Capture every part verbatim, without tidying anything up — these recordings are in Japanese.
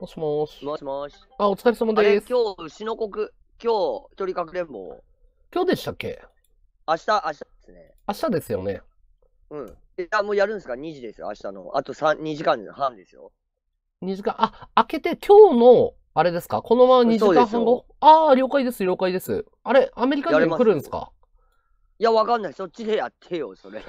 もしもし。もしもし。あ、お疲れ様です。今日、牛の国、今日、鳥かくれんぼ。今日でしたっけ？明日、明日ですね。明日ですよね。うん。え、あ、もうやるんですか？ に 時ですよ、明日の。あとにじかんはんですよ。にじかん、あ、開けて、今日の、あれですか？このままにじかんはんご？ああ、了解です、了解です。あれ、アメリカ人来るんですか？いや、わかんない。そっちでやってよ、それ。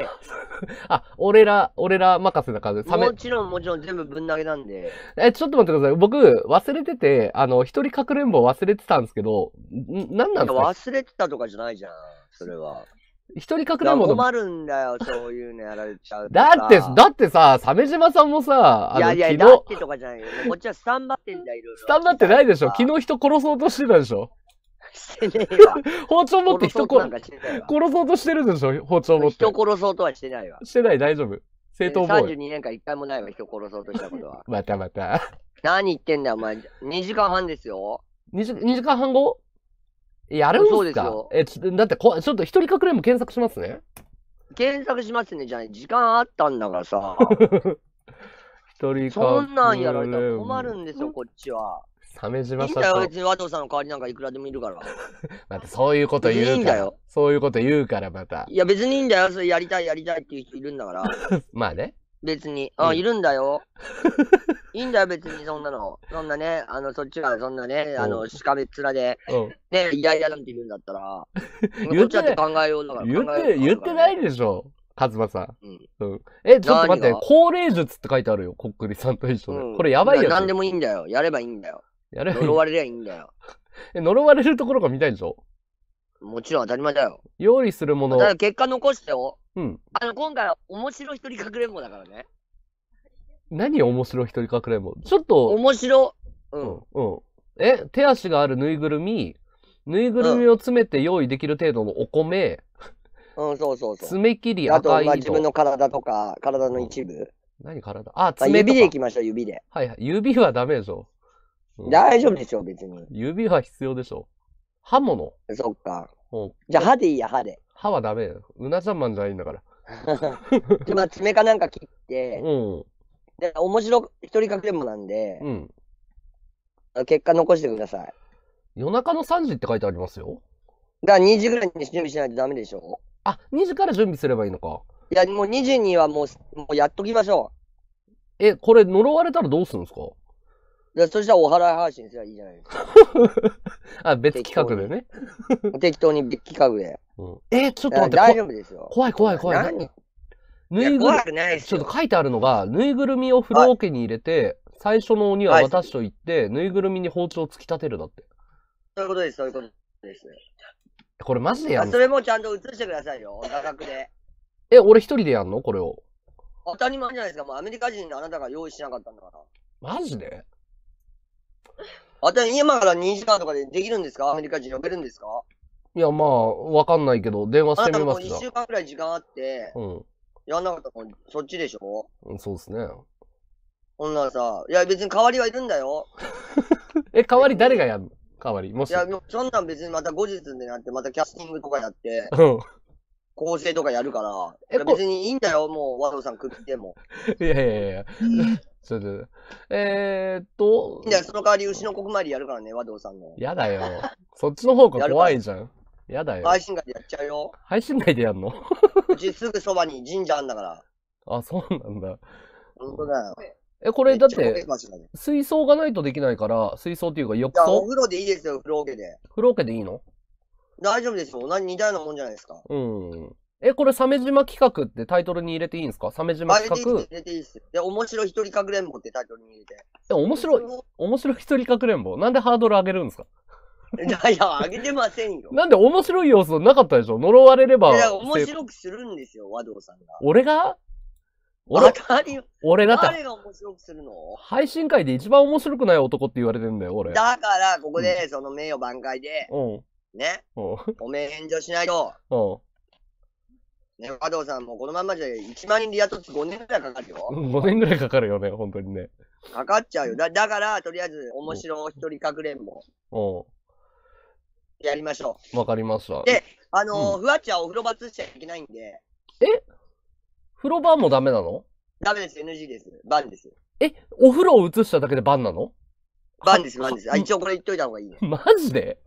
あ、俺ら、俺ら任せな感じ。もちろん、もちろん、全部ぶん投げなんで。え、ちょっと待ってください。僕、忘れてて、あの、一人かくれんぼ忘れてたんですけど、ん、なんなんですか？忘れてたとかじゃないじゃん、それは。一人かくれんぼの。困るんだよ、そういうのやられちゃう。だって、だってさ、鮫島さんもさ、あの、いやいや、昨日だってとかじゃないよ。こっちはスタンバってんだ、いろいろ。スタンバってないでしょ。昨日人殺そうとしてたでしょ。してねえわ。包丁持って人殺そうとしてるでしょ、包丁持って。人殺そうとはしてないわ。してない、大丈夫。正当防衛。さんじゅうにねんかん一回もないわ、人殺そうとしたことは。またまた。何言ってんだよ、お前。にじかんはんですよ。にじかんはんご？やるんすか？そうですよ。え、ちょっと、だってこ、ちょっと一人かくれんぼ検索しますね。検索しますね、じゃあ、時間あったんだからさ。一人かくれんぼ。そんなんやられたら困るんですよ、こっちは。鮫島さん。いいんだよ、別に和藤さんの代わりなんかいくらでもいるから。またそういうこと言うから。いいんだよ。そういうこと言うから、また。いや、別にいいんだよ。それやりたい、やりたいっていう人いるんだから。まあね。別に。あ、うん、いるんだよ。いいんだよ、別にそんなの。そんなね、あの、そっちがそんなね、あの、しかべっ面で、ね、イライラなんて言うんだったら、言っちゃって考えようだから。言って、言ってないでしょ。カズマさん。うん。え、ちょっと待って、高齢術って書いてあるよ、こっくりさんと一緒で。これやばいよ。なんでもいいんだよ。やればいいんだよ。やればいい。呪われりゃいいんだよ。え、呪われるところが見たいでしょ？もちろん当たり前だよ。用意するもの。だから結果残してよ。うん。あの、今回は面白一人かくれんぼだからね。何面白一人かくれんぼ？ちょっと。面白。うん。うん。え、手足があるぬいぐるみ、ぬいぐるみを詰めて用意できる程度のお米、うん、そうそうそう。爪切り、あとは自分の体とか、体の一部。何体？あ、爪。指でいきましょう、指で。はいはい。指はダメでしょ。大丈夫でしょ、別に。指は必要でしょ。刃物。そっか。じゃあ、歯でいいや、歯で。歯はダメだよ。うなちゃんマンじゃないんだから。まあ、爪かなんか切って、で、面白い、一人かくれんぼなんで、結果残してください。夜中のさんじって書いてありますよ。だからにじぐらいに準備しないとダメでしょ。あ、にじから準備すればいいのか。いや、もうにじにはもう、もうやっときましょう。え、これ呪われたらどうするんですか？そしたらお払い配信すればいいじゃないですか。あ、別企画でね。適当に別企画で。え、ちょっと待って。大丈夫ですよ。怖い怖い怖い。何？ぬいぐるみ、ちょっと書いてあるのが、ぬいぐるみを風呂桶に入れて、最初の鬼は私と言って、ぬいぐるみに包丁を突き立てるだって。そういうことです、そういうことです。これマジでやる？それもちゃんと映してくださいよ、画角で。え、俺一人でやんの？これを。当たり前じゃないですか、もうアメリカ人のあなたが用意しなかったんだから。マジで？あたり今からにじかんとかでできるんですか？アメリカ人呼べるんですか？いや、まあ、わかんないけど、電話してみますよ。いっしゅうかんくらい時間あって、うん、やんなかったらそっちでしょ？うん、そうですね。ほんならさ、いや、別に代わりはいるんだよ。え、代わり誰がやるの？代わり。もし。いや、そんなん別にまた後日になって、またキャスティングとかやって、うん、構成とかやるから、え、から別にいいんだよ、もう、和藤さん食っても。いやいやいや。それでえー、っと。いや、その代わり、牛の国参りやるからね、和道さんの。やだよ。そっちの方が怖いじゃん。やだよ。配信外でやっちゃうよ。配信外でやんの？うちすぐそばに神社あんだから。あ、そうなんだ。本当だよ。え、これだって、水槽がないとできないから、水槽っていうか浴槽。お風呂でいいですよ、風呂桶で。風呂桶でいいの？大丈夫ですよ。何似たようなもんじゃないですか。うん。え、これ、鮫島企画ってタイトルに入れていいんですか？鮫島企画。入れていいです。で、面白一人かくれんぼってタイトルに入れて。え、面白い、面白一人かくれんぼ？なんでハードル上げるんですか？いやいや、上げてませんよ。なんで面白い要素なかったでしょ？呪われれば。いや、面白くするんですよ、和道さんが。俺が？俺、俺だって。誰が面白くするの？配信会で一番面白くない男って言われてんだよ、俺。だから、ここで、その名誉挽回で、うん、ね、おめえ返上しないと。うん。ね、和藤さんもこのまんまじゃいちまんにんで雇ってごねんぐらいかかるよ。ごねんぐらいかかるよね、本当にね。かかっちゃうよ。だ, だから、とりあえず、面白一人かくれんぼ。やりましょう。わかりました。で、あのー、うん、ふわっちはお風呂場つっちゃいけないんで。え？風呂場もダメなの？ダメです、エヌジー です。バンです。え、お風呂を映しただけでバンなの？バンです、バンです。あ、一応これ言っといた方がいいね。マジで？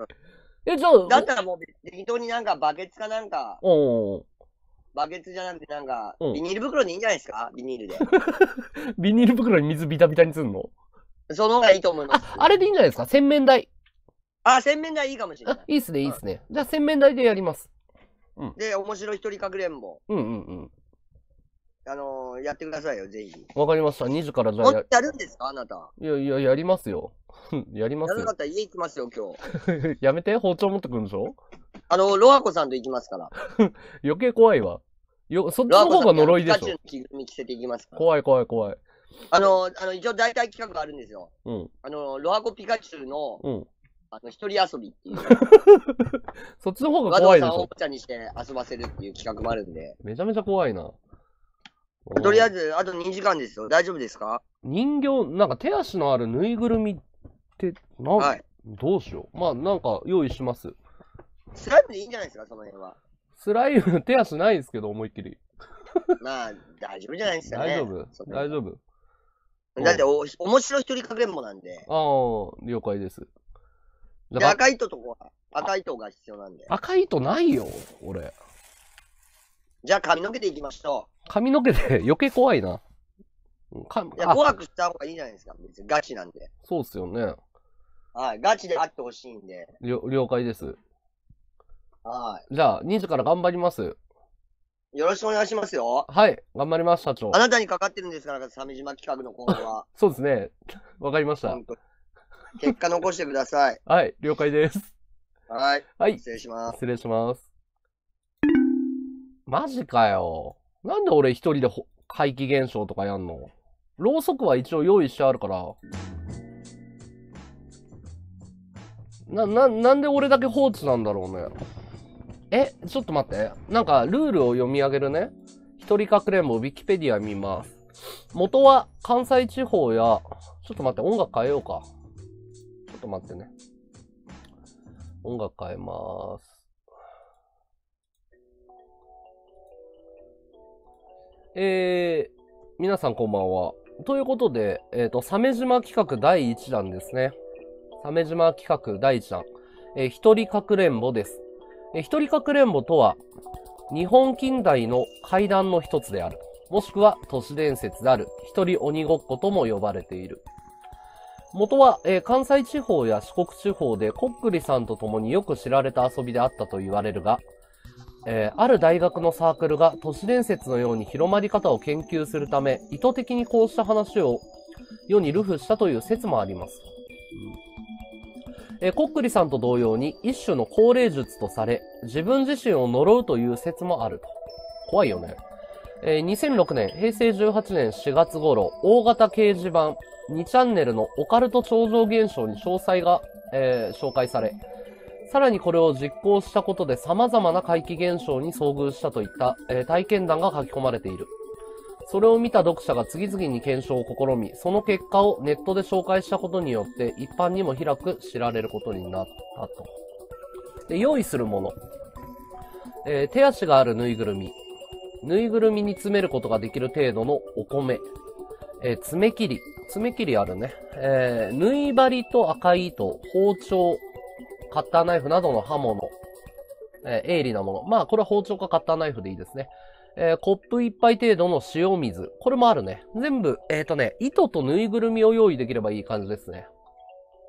え、じゃあ。だったらもう、適当になんかバケツかなんか。おー。バケツじゃなくてなんか、ビニール袋でいいんじゃないですか？ビニールで。ビニール袋に水ビタビタにすんの？その方がいいと思います。あ、あれでいいんじゃないですか？洗面台。あ、洗面台いいかもしれない。いいっすね、いいっすね。じゃあ洗面台でやります。うん。で、面白い一人かくれんぼ。うんうんうん。あのー、やってくださいよ、ぜひ。わかりました。にじからじゃあや。やるんですか、あなた。いやいや、やりますよ。やりますよ。やるんだったら家行きますよ、今日。やめて、包丁持ってくるんでしょ？あの、ロアコさんと行きますから。余計怖いわ。よ、そっちの方が呪いでしょ。ピカチュウの着ぐるみ着せていきますから。怖い怖い怖い。あの、あの、一応大体企画があるんですよ。うん。あの、ロアコピカチュウの、うん。あの、一人遊びっていう。そっちの方が怖いでしょ。和道さんをおもちゃにして遊ばせるっていう企画もあるんで。めちゃめちゃ怖いな。とりあえず、あとにじかんですよ。大丈夫ですか？人形、なんか手足のあるぬいぐるみって、なん、はい、どうしよう。まあ、なんか用意します。スライムでいいんじゃないですか、その辺は。スライム、手足ないですけど、思いっきり。まあ、大丈夫じゃないですかね。大丈夫、大丈夫。だってお、面白い一人かくれんぼなんで。ああ、了解です。で、赤い糸とこは、赤い糸が必要なんで。赤い糸ないよ、俺。じゃあ、髪の毛でいきましょう。髪の毛で余計怖いな。かいや、怖くした方がいいじゃないですか、別にガチなんで。そうっすよね。はい、ガチであってほしいんで。了解です。はい。じゃあ、にじから頑張ります。よろしくお願いしますよ。はい、頑張ります、社長。あなたにかかってるんですから、鮫島企画の今後は。そうですね。わかりました。結果残してください。はい、了解です。はい。はい。失礼します。失礼します。マジかよ。なんで俺一人で怪奇現象とかやんの？ろうそくは一応用意してあるから。な、な、なんで俺だけ放置なんだろうね。え、ちょっと待って。なんか、ルールを読み上げるね。一人かくれんぼ、ウィキペディア見ます。元は関西地方や、ちょっと待って、音楽変えようか。ちょっと待ってね。音楽変えまーす。えー、皆さんこんばんは。ということで、えっと、鮫島企画だいいちだんですね。鮫島企画だいいちだん。えー、一人かくれんぼです。えー、一人かくれんぼとは、日本近代の怪談の一つである。もしくは都市伝説である。一人鬼ごっことも呼ばれている。元は、えー、関西地方や四国地方でこっくりさんと共によく知られた遊びであったと言われるが、えー、ある大学のサークルが都市伝説のように広まり方を研究するため、意図的にこうした話を世に流布したという説もあります。えー、こっくりさんと同様に一種の高齢術とされ、自分自身を呪うという説もあると。怖いよね。えー、にせんろくねん、へいせいじゅうはちねんしがつ頃、大型掲示板にチャンネルのオカルト超常現象に詳細が、えー、紹介され、さらにこれを実行したことで様々な怪奇現象に遭遇したといった、えー、体験談が書き込まれている。それを見た読者が次々に検証を試み、その結果をネットで紹介したことによって一般にも広く知られることになったと。で、用意するもの、えー。手足があるぬいぐるみ。ぬいぐるみに詰めることができる程度のお米。えー、爪切り。爪切りあるね。えー、縫い針と赤い糸、包丁、カッターナイフなどの刃物。えー、鋭利なもの。まあ、これは包丁かカッターナイフでいいですね。えー、コップいっぱい程度の塩水。これもあるね。全部、えっとね、糸とぬいぐるみを用意できればいい感じですね。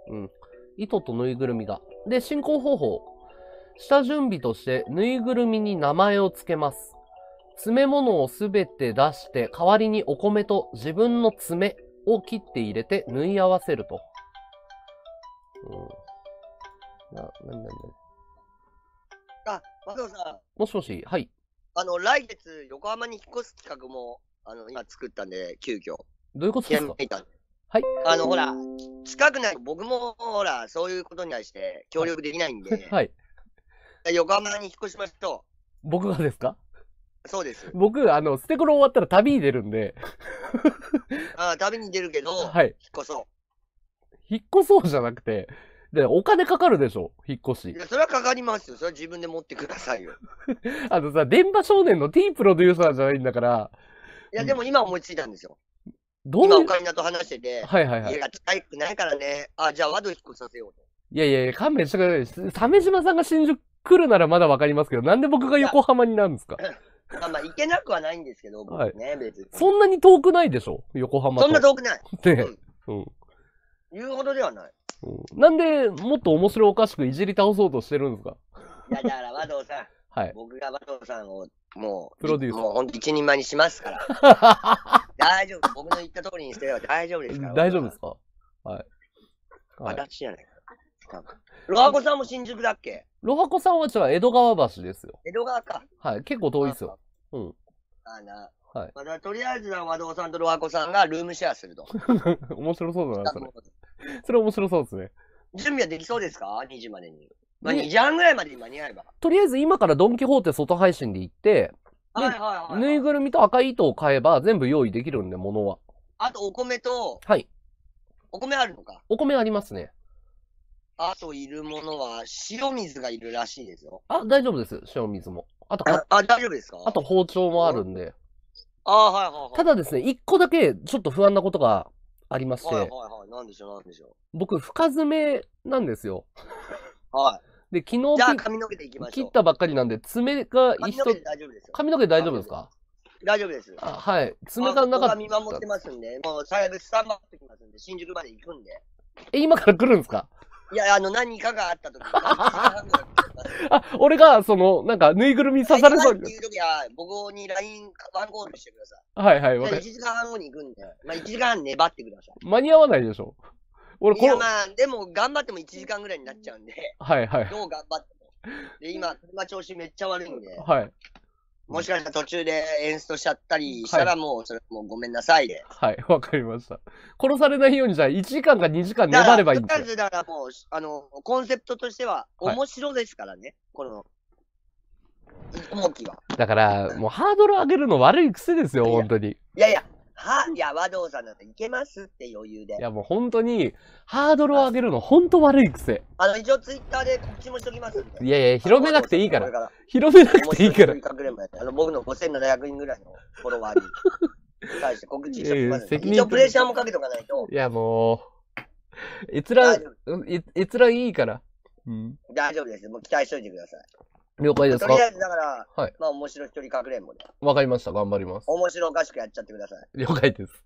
うん。糸とぬいぐるみが。で、進行方法。下準備として、ぬいぐるみに名前を付けます。詰め物をすべて出して、代わりにお米と自分の爪を切って入れて縫い合わせると。うんな、なになになにあ、和道さん。もしもし、はい。あの、来月、横浜に引っ越す企画も、あの、今作ったんで、急遽。どういうことですか？はい。あの、ほら、近くない、僕も、ほら、そういうことに対して、協力できないんで。はい。横浜に引っ越しましょう。僕がですか？そうです。僕、あの、ステコロ終わったら旅に出るんで。あ、旅に出るけど、はい。引っ越そう。引っ越そうじゃなくて、で、お金かかるでしょ、引っ越し。いや、それはかかりますよ。それは自分で持ってくださいよ。あのさ、電波少年の T プロデューサーじゃないんだから。いや、でも今思いついたんですよ。どう今オカリナと話してて、はいはいはい。いや、近くないからね。あ、じゃあワド引っ越しさせようと。いやいや、勘弁してください。鮫島さんが新宿来るならまだわかりますけど、なんで僕が横浜になるんですか。まあまあ、行けなくはないんですけど、僕ね、はい、別に。そんなに遠くないでしょ、横浜と。そんな遠くない。ね、うん。うん、言うほどではない。うん、なんで、もっと面白おかしくいじり倒そうとしてるんですか。いや、だから、和道さん。はい。僕が和道さんを、もう、プロデュース。もうほんと一人前にしますから。大丈夫。僕の言った通りにしてれば大丈夫ですから。大丈夫ですか。はい。私じゃないか。ロハコさんも新宿だっけ。ロハコさんはじゃあ江戸川橋ですよ。江戸川か。はい、結構遠いですよ。うん。あな。はい。まあとりあえず和道さんとロハコさんがルームシェアすると。面白そうだなそれ。それ面白そうですね。準備はできそうですか？にじまでに。まあにじはんぐらいまでに間に合えば。とりあえず今からドンキホーテ外配信で行って、ぬいぐるみと赤い糸を買えば全部用意できるんで物は。あとお米と。はい。お米あるのか。お米ありますね。あといるものは、塩水がいるらしいですよ。あ、大丈夫です。塩水も。あと、あ、あ大丈夫ですか？あと包丁もあるんで。ああ、はいはいはい。ただですね、一個だけちょっと不安なことがありまして。はいはいはい。なんでしょう、なんでしょう。僕、深爪なんですよ。はい。で、昨日、じゃあ髪の毛でいきましょう。切ったばっかりなんで、爪が一つ。髪の毛で大丈夫ですよ。髪の毛大丈夫ですか？大丈夫です。あ、はい。爪がなかった。僕が見守ってますんで、もう、最悪スタンバってきますんで、新宿まで行くんで。え、今から来るんですか？いや、あの、何かがあったとき。あ、俺が、その、なんか、ぬいぐるみ刺されそうに。っていうときは、僕に ライン ワンコールしてください。はいはい、わかりました。いちじかんはん後に行くんで、まあ、いちじかんはん粘ってください。間に合わないでしょ。俺、これ。いや、まあ、でも、頑張ってもいちじかんぐらいになっちゃうんで。はいはい。どう頑張っても。で、今、車調子めっちゃ悪いんで。はい。もしかしたら途中でエンストしちゃったりしたらもう、それもうごめんなさいで。はい、わかりました。殺されないようにじゃあいちじかんかにじかん粘ればいいんですよ。だからもう、あの、コンセプトとしては面白ですからね、はい、この、動きは。だから、もうハードル上げるの悪い癖ですよ、本当に。いやいや、は、いや、和道さんだといけますって余裕で。いやもう本当に、ハードルを上げるの本当悪い癖。あの、一応ツイッターで告知もしときますんで。いやいや、広めなくていいから。広めなくていいから。あの、僕のごせんななひゃくにんぐらいのフォロワーに対して告知しときますんで。一応プレッシャーもかけとかないと。いやもう、閲覧、閲覧いいから。うん。大丈夫です。もう期待しといてください。了解ですか。とりあえずだから、はい、まあ面白一人かくれんぼで。わかりました、頑張ります。面白おかしくやっちゃってください。了解です。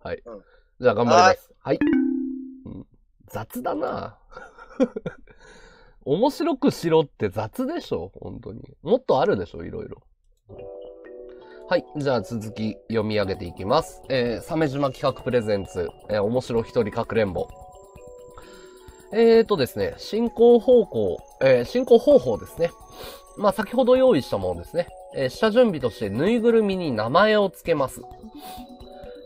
はい。うん、じゃあ頑張ります。はい、うん。雑だな面白くしろって雑でしょ、本当に。もっとあるでしょ、いろいろ。はい。じゃあ続き読み上げていきます。えー、鮫島企画プレゼンツ、えー、面白一人かくれんぼ。えーとですね、進行方向、えー、進行方法ですね。まあ、先ほど用意したものですね。えー、下準備として、ぬいぐるみに名前を付けます。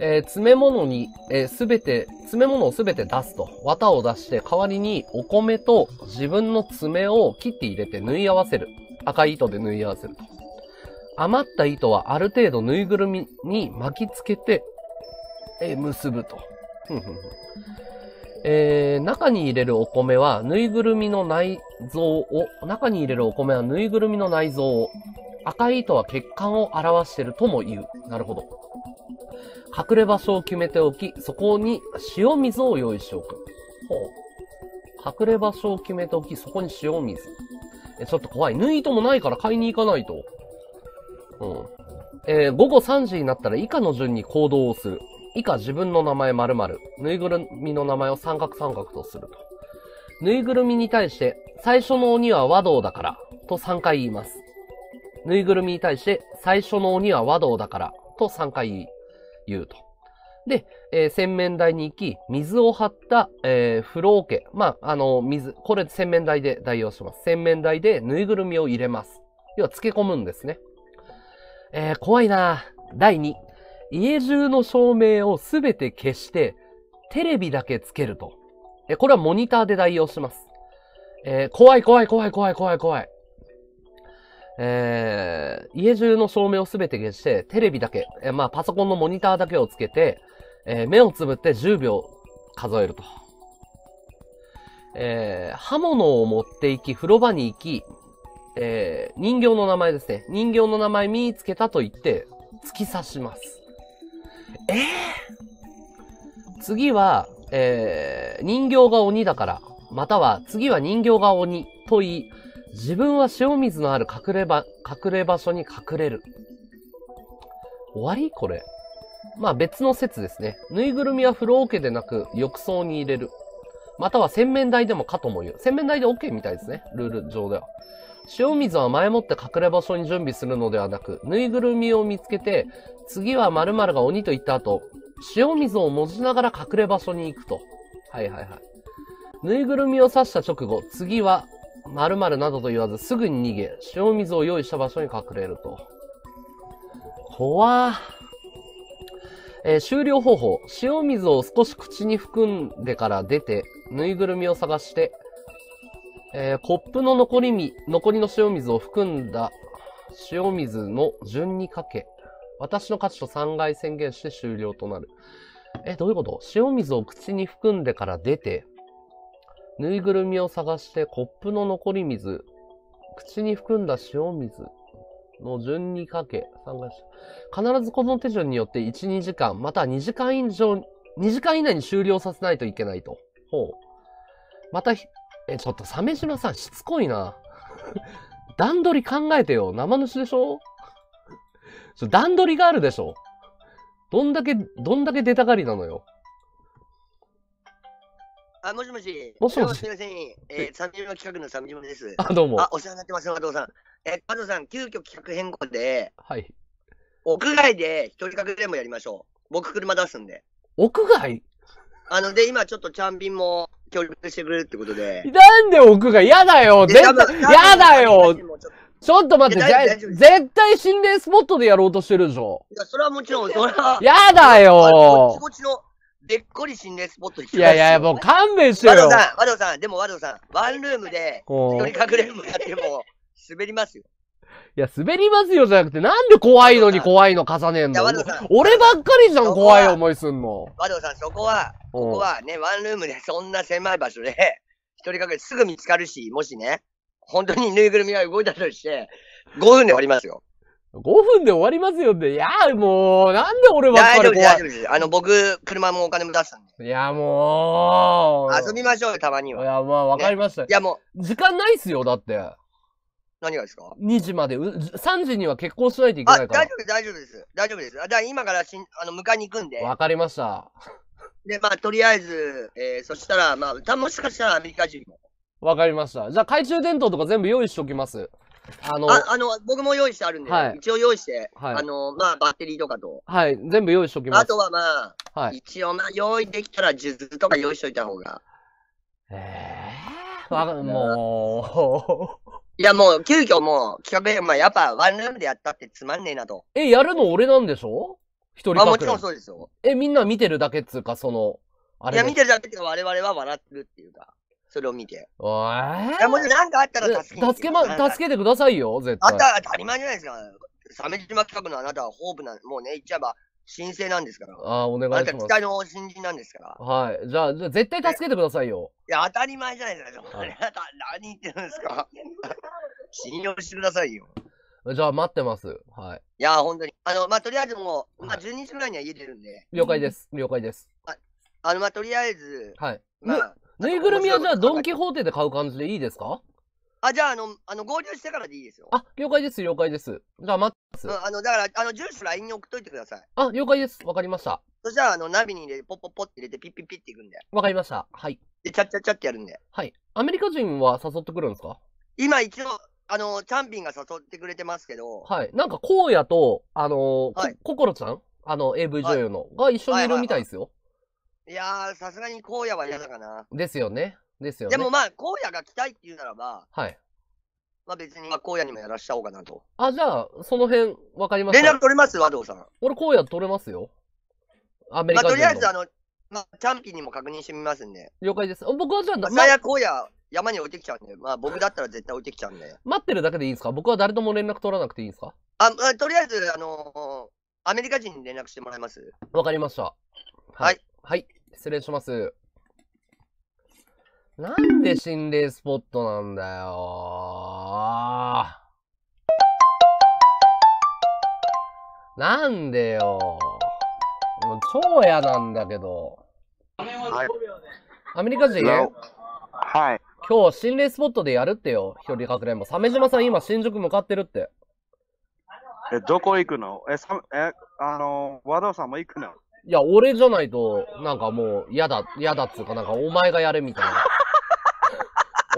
えー、詰め物に、えー、すべて、詰め物をすべて出すと、綿を出して、代わりにお米と自分の爪を切って入れて縫い合わせる。赤い糸で縫い合わせると。余った糸はある程度ぬいぐるみに巻き付けて、えー、結ぶと。ふんふんふん。えー、中に入れるお米は、ぬいぐるみの内臓を、中に入れるお米はぬいぐるみの内臓を、赤い糸は血管を表しているとも言う。なるほど。隠れ場所を決めておき、そこに塩水を用意しておく。ほう。隠れ場所を決めておき、そこに塩水。え、ちょっと怖い。縫い糸もないから買いに行かないと。うん。えー、午後さんじになったら以下の順に行動をする。以下自分の名前〇〇、ぬいぐるみの名前を三角三角とすると。ぬいぐるみに対して、最初の鬼は和道だから、とさんかい言います。ぬいぐるみに対して、最初の鬼は和道だから、とさんかい言うと。で、えー、洗面台に行き、水を張った、えー、風呂桶。まあ、あの、水、これ洗面台で代用します。洗面台でぬいぐるみを入れます。要は漬け込むんですね。えー、怖いなぁ。だいに。家中の照明をすべて消して、テレビだけつけると。え、これはモニターで代用します。えー、怖い怖い怖い怖い怖い怖い。えー、家中の照明をすべて消して、テレビだけ、えー、まあ、パソコンのモニターだけをつけて、えー、目をつぶってじゅうびょう数えると。えー、刃物を持って行き、風呂場に行き、えー、人形の名前ですね。人形の名前見つけたと言って、突き刺します。えー、次は、えー、人形が鬼だから、または次は人形が鬼と言い、自分は塩水のある隠れ場、隠れ場所に隠れる。終わりこれ。まあ別の説ですね。ぬいぐるみは風呂桶でなく浴槽に入れる。または洗面台でもかとも言う。洗面台で OK みたいですね。ルール上では。塩水は前もって隠れ場所に準備するのではなく、ぬいぐるみを見つけて、次は〇〇が鬼と言った後、塩水を持ちながら隠れ場所に行くと。はいはいはい。ぬいぐるみを刺した直後、次は〇〇などと言わずすぐに逃げ、塩水を用意した場所に隠れると。怖ー。えー、終了方法。塩水を少し口に含んでから出て、ぬいぐるみを探して、えー、コップの残りみ、残りの塩水を含んだ塩水の順にかけ、私の勝ちとさんかい宣言して終了となる。え、どういうこと？塩水を口に含んでから出て、ぬいぐるみを探して、コップの残り水、口に含んだ塩水、の順にかけ、さんかいして。必ずこの手順によっていち、にじかん、またはにじかん以上、にじかん以内に終了させないといけないと。ほう。また、え、ちょっと、鮫島さん、しつこいな。段取り考えてよ。生主でしょ？ちょ、段取りがあるでしょ。どんだけ、どんだけ出たがりなのよ。あ、もしもし。もしもし。すみません。えー、鮫島企画の鮫島です。あ、どうも。あ、お世話になってます、加藤さん。え、加藤さん、急遽企画変更で、はい。屋外で一人隠れもやりましょう。僕、車出すんで。屋外？あの、で、今ちょっとチャンピンも協力してくれるってことで。なんで屋外？やだよ！絶対、やだよ！ちょっと待って、絶対心霊スポットでやろうとしてるでしょ。いや、それはもちろん、それは。やだよ！こっちこっちの、でっこり心霊スポット行きますよ。いやいや、もう勘弁してよ。和道さん、和道さん、でも和道さん、ワンルームで一人隠れもやっても、滑りますよ。いや、滑りますよじゃなくて、なんで怖いのに怖いの重ねんの？俺ばっかりじゃん、怖い思いすんの。和道さん、そこは、ここはね、ワンルームでそんな狭い場所で、一人かけすぐ見つかるし、もしね、本当にぬいぐるみが動いたとして、ごふんで終わりますよ。ごふんで終わりますよって、いや、もう、なんで俺ばっかり怖い。大丈夫です、大丈夫です。あの、僕、車もお金も出したんで。いや、もう。遊びましょうよ、たまには。いや、まあ、わかりました。いや、もう。時間ないっすよ、だって。何がですか？ に 時まで、さんじには結婚しないといけないから。あ、大丈夫です、大丈夫です。大丈夫です。だから今からしん、あの、迎えに行くんで。わかりました。で、まあ、とりあえず、えー、そしたら、まあ、歌もしかしたらアメリカ人も。わかりました。じゃあ、懐中電灯とか全部用意しておきます。あの、あ、あの、僕も用意してあるんで、はい、一応用意して、はい、あの、まあ、バッテリーとかと。はい、全部用意しておきます。あとはまあ、はい、一応、まあ、用意できたら、数珠とか用意しといた方が。えぇー。わかる、もう。いやもう、急遽もう、企画、まあ、やっぱワンルームでやったってつまんねえなと。え、やるの俺なんでしょ？一人かけ。あ、もちろんそうですよ。え、みんな見てるだけっつうか、その、あれ。いや、見てるだけっていうか、我々は笑ってるっていうか、それを見て。えー、いや、もしなんかあったら助けて。助けま、助けてくださいよ、絶対。あったら当たり前じゃないですか。鮫島企画のあなたはホープなん、もうね、言っちゃえば、神聖なんですから。ああ、お願いします。あなた期待の新人なんですから。はい。じゃあ、じゃあ絶対助けてくださいよ。いや、当たり前じゃないですか。あなた、何言ってるんですか。信用してくださいよ。じゃあ、待ってます。はい。いや、本当に。あの、まあ、とりあえずもう、まあ、じゅうにじぐらいには家出るんで。了解です。了解です。あ、あの、まあ、とりあえず。はい。まあ、ぬいぐるみはじゃあ、ドンキホーテで買う感じでいいですか？あ、じゃあ、あの、あの、合流してからでいいですよ。あ、了解です、了解です。じゃあ、待ってます。うん、あの、だから、あの、住所 ライン に送っといてください。あ、了解です。わかりました。そしたら、あの、ナビに入れて、ポッポッポッって入れて、ピッピッピッっていくんで。わかりました。はい。で、チャッチャッチャってやるんで。はい。アメリカ人は誘ってくるんですか？今、一応、あの、チャンピンが誘ってくれてますけど。はい。なんか、こうやと、あの、はい、こころちゃんあの、エーブイ 女優の、はい、が一緒にいるみたいですよ。いやー、さすがにこうやは嫌だかな。ですよね。ですよね、でもまあ、荒野が来たいって言うならば、はい。まあ別に、まあ荒野にもやらしちゃおうかなと。あ、じゃあ、その辺、わかりました。連絡取れます和道さん。俺、荒野取れますよ。アメリカ人の。まあとりあえず、あの、まあ、チャンピンにも確認してみますんで。了解です。僕はじゃあ、最悪荒野、山に置いてきちゃうんで、まあ僕だったら絶対置いてきちゃうんで。待ってるだけでいいんですか？僕は誰とも連絡取らなくていいんですか？あ、まあ、とりあえず、あのー、アメリカ人に連絡してもらいます。わかりました。はい。はい、はい、失礼します。なんで心霊スポットなんだよ。なんでよ。もう超嫌なんだけど。はい、アメリカ人？はい。今日心霊スポットでやるってよ。一人かくれんぼ。鮫島さん今新宿向かってるって。え、どこ行くの？え、さ、え、あの、和道さんも行くの？いや、俺じゃないと、なんかもう、嫌だ、嫌だっつうか、なんか、お前がやれみたいな。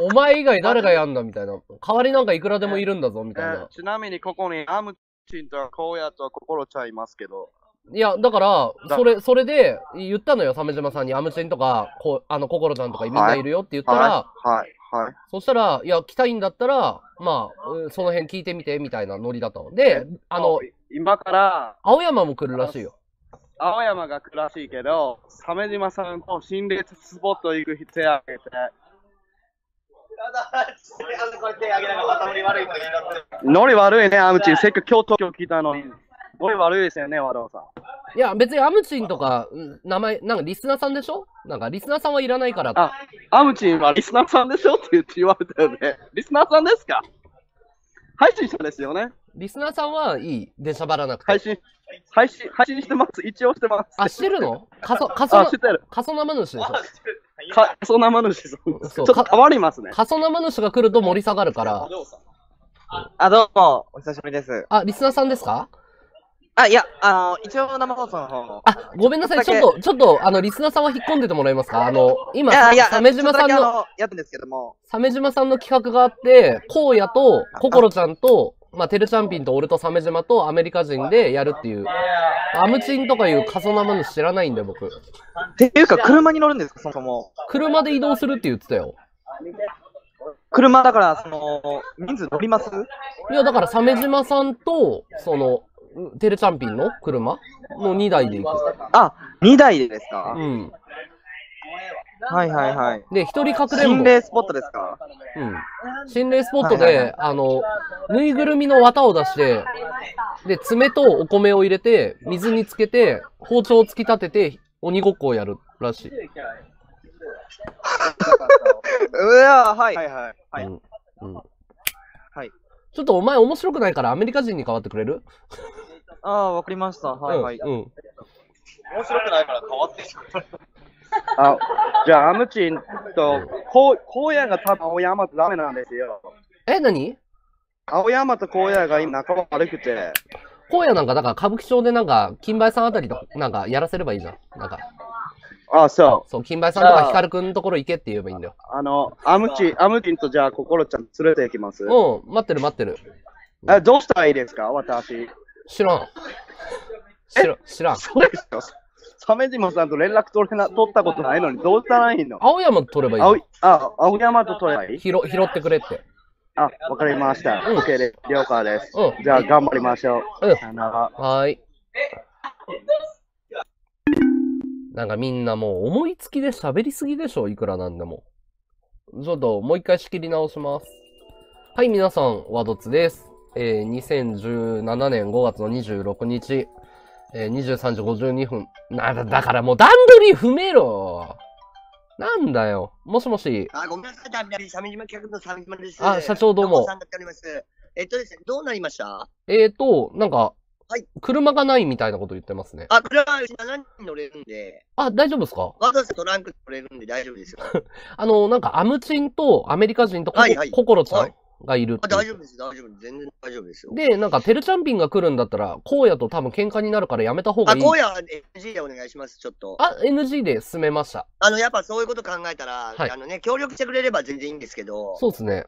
お前以外誰がやんだみたいな。代わりなんかいくらでもいるんだぞ、みたいな。えーえー、ちなみに、ここに、アムチンと、こうやと、心ちゃいますけど。いや、だから、それ、それで、言ったのよ、鮫島さんに、アムチンとか、こあの、心ちゃんとかみんないるよって言ったら、はい、はい。はい、そしたら、いや、来たいんだったら、まあ、その辺聞いてみて、みたいなノリだったので、あの、今から、青山も来るらしいよ。青山が来るらしいけど、鮫島さんと心霊スポット行く手を挙げて。ノリ悪いね、アムチン。せっかく京都京来たのに。ノリ悪いですよね、和道さん。いや、別にアムチンとか、名前、なんかリスナーさんでしょ？なんかリスナーさんはいらないから。あ、アムチンはリスナーさんでしょって言われたよね。リスナーさんですか？配信者ですよね。リスナーさんはいい。出しゃばらなくて。配信、配信、配信してます。一応してます。あ、してるの？かそ、かそ、かそ生主でしょ。かそ生主です。ちょっと変わりますね。かそ生主が来ると盛り下がるから。あ、どうも。お久しぶりです。あ、リスナーさんですか？あ、いや、あの、一応生放送の方。あ、ごめんなさい。ちょっと、ちょっと、あの、リスナーさんは引っ込んでてもらえますか？あの、今、鮫島さんの、やってるんですけども。鮫島さんの企画があって、荒野と、心ちゃんと、まあ、てるちゃんぴんと俺と鮫島とアメリカ人でやるっていう。アムチンとかいう仮想生主知らないんだよ、僕。っていうか、車に乗るんですか、そもそも。車で移動するって言ってたよ。車だから、その、人数乗ります？いや、だから、鮫島さんと、その、テレチャンピンの車のにだいで行く。あ、にだいでですか？うん。はいはいはい。で、一人かくれんぼ。心霊スポットですか？うん。心霊スポットで、あの、ぬいぐるみの綿を出して、で、爪とお米を入れて、水につけて、包丁を突き立てて、鬼ごっこをやるらしい。うわぁ、はい。はいはい。うん。うん。はい。ちょっとお前面白くないからアメリカ人に変わってくれる？ああ、わかりました。はいはい。うん。面白くないから変わってしまう。あ、じゃあ、アムチンと、こう、荒野が多分青山とダメなんですよ。え、何？青山と荒野が今仲間悪くて。荒野なんか、だから歌舞伎町でなんか、金梅さんあたりとなんかやらせればいいじゃん。なんか。ああ、そう。そう、金梅さんとかヒカルくんのところ行けって言えばいいんだよ。あの、アムチン、アムチンとじゃあ、心ちゃん連れて行きます。うん、待ってる待ってる。え、どうしたらいいですか、私。知らん。知らん。知らん。そうですよ。鮫島さんと連絡取れな、取ったことないのに、どうしたらいいの？青山と取ればいいの？あ、青山と取ればいい？拾、拾ってくれって。あ、わかりました。OKです。了解です。うん。じゃあ、頑張りましょう。うん。はい。なんかみんなもう思いつきで喋りすぎでしょ、いくらなんでも。ちょっともう一回仕切り直します。はい、皆さん、ワドツです。えー、にせんじゅうななねんごがつのにじゅうろくにち、えー、にじゅうさんじごじゅうにふん。な、だからもう段取り踏めろ！なんだよ。もしもし。あ、ごめんなさい、段取り、鮫島企画の鮫島です。あ、社長どうも。えっとですね、どうなりました？えっと、なんか、はい。車がないみたいなこと言ってますね。あ、車はしちにん乗れるんで。あ、大丈夫ですか？わざわざトランク乗れるんで大丈夫ですよ。あの、なんか、アムチンとアメリカ人と心ちゃんがいる。あ、大丈夫です、大丈夫です。全然大丈夫ですよ。で、なんか、てるちゃんぴんが来るんだったら、荒野と多分喧嘩になるからやめた方がいい。あ、荒野は エヌジー でお願いします、ちょっと。あ、エヌジー で進めました。あの、やっぱそういうこと考えたら、はい、あのね、協力してくれれば全然いいんですけど。そうですね。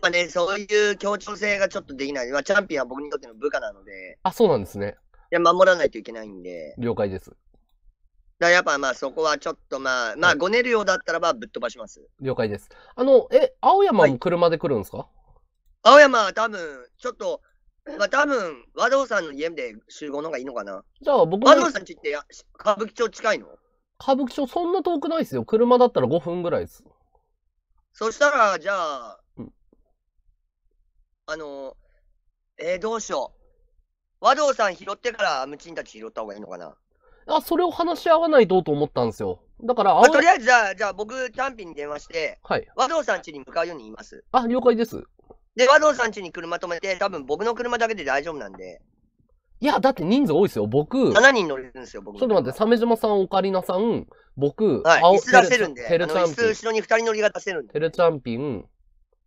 まあね、そういう協調性がちょっとできない。まあ、チャンピオンは僕にとっての部下なので。あ、そうなんですね。いや、守らないといけないんで。了解です。だからやっぱまあそこはちょっとまあ、まあごねるようだったらばぶっ飛ばします。了解です。あの、え、青山も車で来るんですか？はい、青山は多分、ちょっと、まあ多分、和道さんの家で集合の方がいいのかな。じゃあ僕も。和道さんちってや歌舞伎町近いの？歌舞伎町そんな遠くないですよ。車だったらごふんぐらいです。そしたら、じゃあ、あのえー、どうしよう。和道さん拾ってからアムチンたち拾った方がいいのかな。あ、それを話し合わないとと思ったんですよ。だから、あ、とりあえず、じゃあ、じゃあ僕、単品に電話して、はい。和道さん家に向かうように言います。あ、了解です。で、和道さん家に車止めて、多分僕の車だけで大丈夫なんで。いや、だって人数多いですよ、僕。しちにん乗れるんですよ、僕。ちょっと待って、鮫島さん、オカリナさん、僕、はい、椅子出せるんで、テルチャンピン。椅子後ろにふたり乗りが出せるんで。テルチャンピン。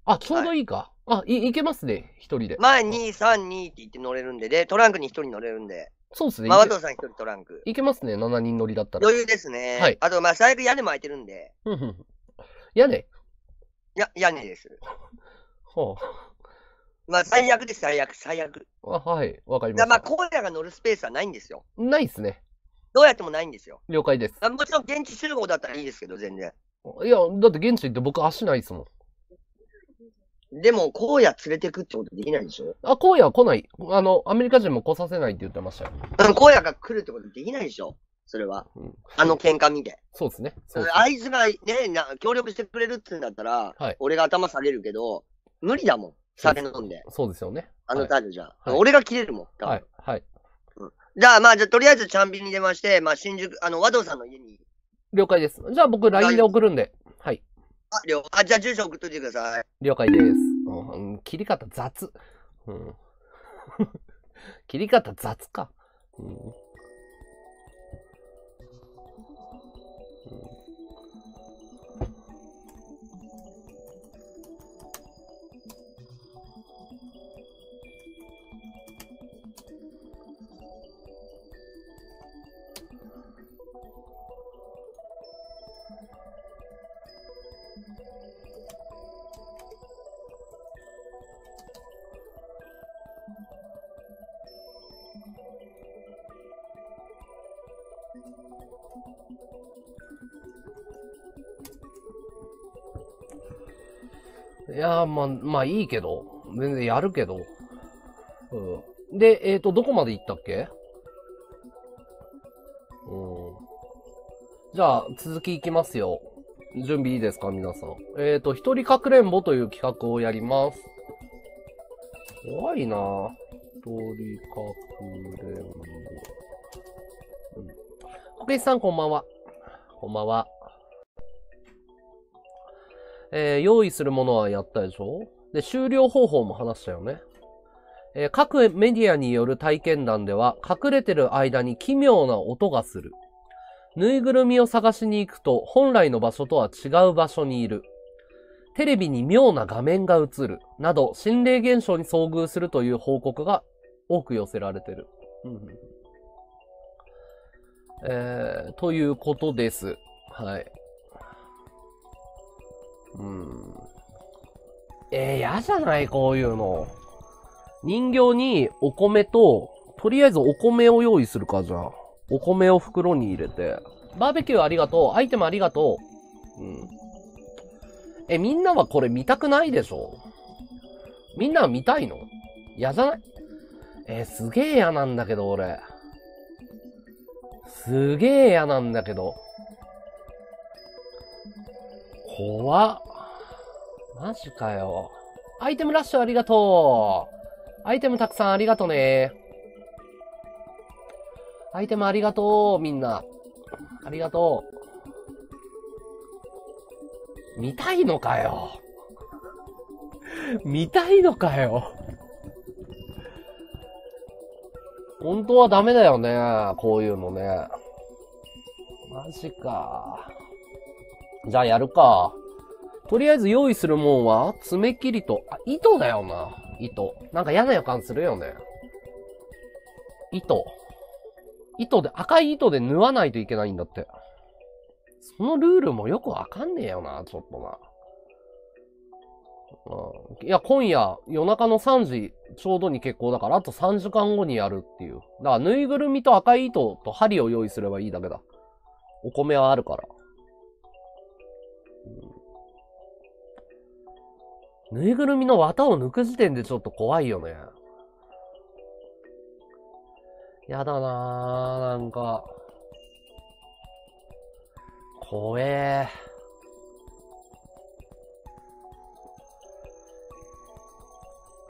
あ、ちょうどいいか。はい、あ、い、いけますね、ひとりで。前に、さん、にって言って乗れるんで、で、トランクにひとり乗れるんで。そうですね。まあ、和藤さん一人トランク。いけますね、しちにん乗りだったら。余裕ですね。はい。あと、まあ、最悪屋根も空いてるんで。うんうん。屋根？いや、屋根です。はあ。まあ、最悪です、最悪、最悪。あ、はい、わかりました。まあ、荒野が乗るスペースはないんですよ。ないですね。どうやってもないんですよ。了解です。もちろん、現地集合だったらいいですけど、全然。いや、だって現地行って僕、足ないですもん。でも、荒野連れてくってことできないでしょ？あ、荒野は来ない。あの、アメリカ人も来させないって言ってましたよ。荒野が来るってことできないでしょ？それは。うん、あの喧嘩見て。そうですね。あいつがねな、協力してくれるって言うんだったら、はい、俺が頭下げるけど、無理だもん。酒飲んで。そうですよね。あの態度じゃ。はい、俺が切れるもん。はい。はい。うん、じゃあ、まあ、じゃあとりあえずチャンピンに出まして、まあ、新宿、あの、和道さんの家に。了解です。じゃあ、僕、ライン で送るんで。はい。あ、了解。あ、じゃあ、住所送っといてください。了解です。うん、切り方雑。うん。切り方雑か。うん。うん、いやー、まあ、まあいいけど。全然やるけど。うん、で、えっと、どこまで行ったっけ？うん。じゃあ、続きいきますよ。準備いいですか、皆さん。えっと、一人かくれんぼという企画をやります。怖いなぁ。一人かくれんぼ。コケイさん、こんばんは。こんばんは。えー、用意するものはやったでしょ？で、終了方法も話したよね。えー、各メディアによる体験談では、隠れてる間に奇妙な音がする。ぬいぐるみを探しに行くと、本来の場所とは違う場所にいる。テレビに妙な画面が映る。など、心霊現象に遭遇するという報告が多く寄せられてる。うん、えー、ということです。はい。うん、えー、嫌じゃないこういうの。人形にお米と、とりあえずお米を用意するか、じゃあ。お米を袋に入れて。バーベキューありがとう。アイテムありがとう。うん。え、みんなはこれ見たくないでしょ？みんなは見たいの？嫌じゃない？えー、すげえ嫌なんだけど、俺。すげえ嫌なんだけど。怖っ。マジかよ。アイテムラッシュありがとう。アイテムたくさんありがとね。アイテムありがとう、みんな。ありがとう。見たいのかよ。見たいのかよ。本当はダメだよね。こういうのね。マジか。じゃあやるか。とりあえず用意するもんは、爪切りと、あ、糸だよな。糸。なんか嫌な予感するよね。糸。糸で、赤い糸で縫わないといけないんだって。そのルールもよくわかんねえよな、ちょっとな。うん、いや、今夜、夜中のさんじちょうどに決行だから、あとさんじかんごにやるっていう。だから、ぬいぐるみと赤い糸と針を用意すればいいだけだ。お米はあるから。ぬいぐるみの綿を抜く時点でちょっと怖いよね。やだなぁ、なんか。怖え。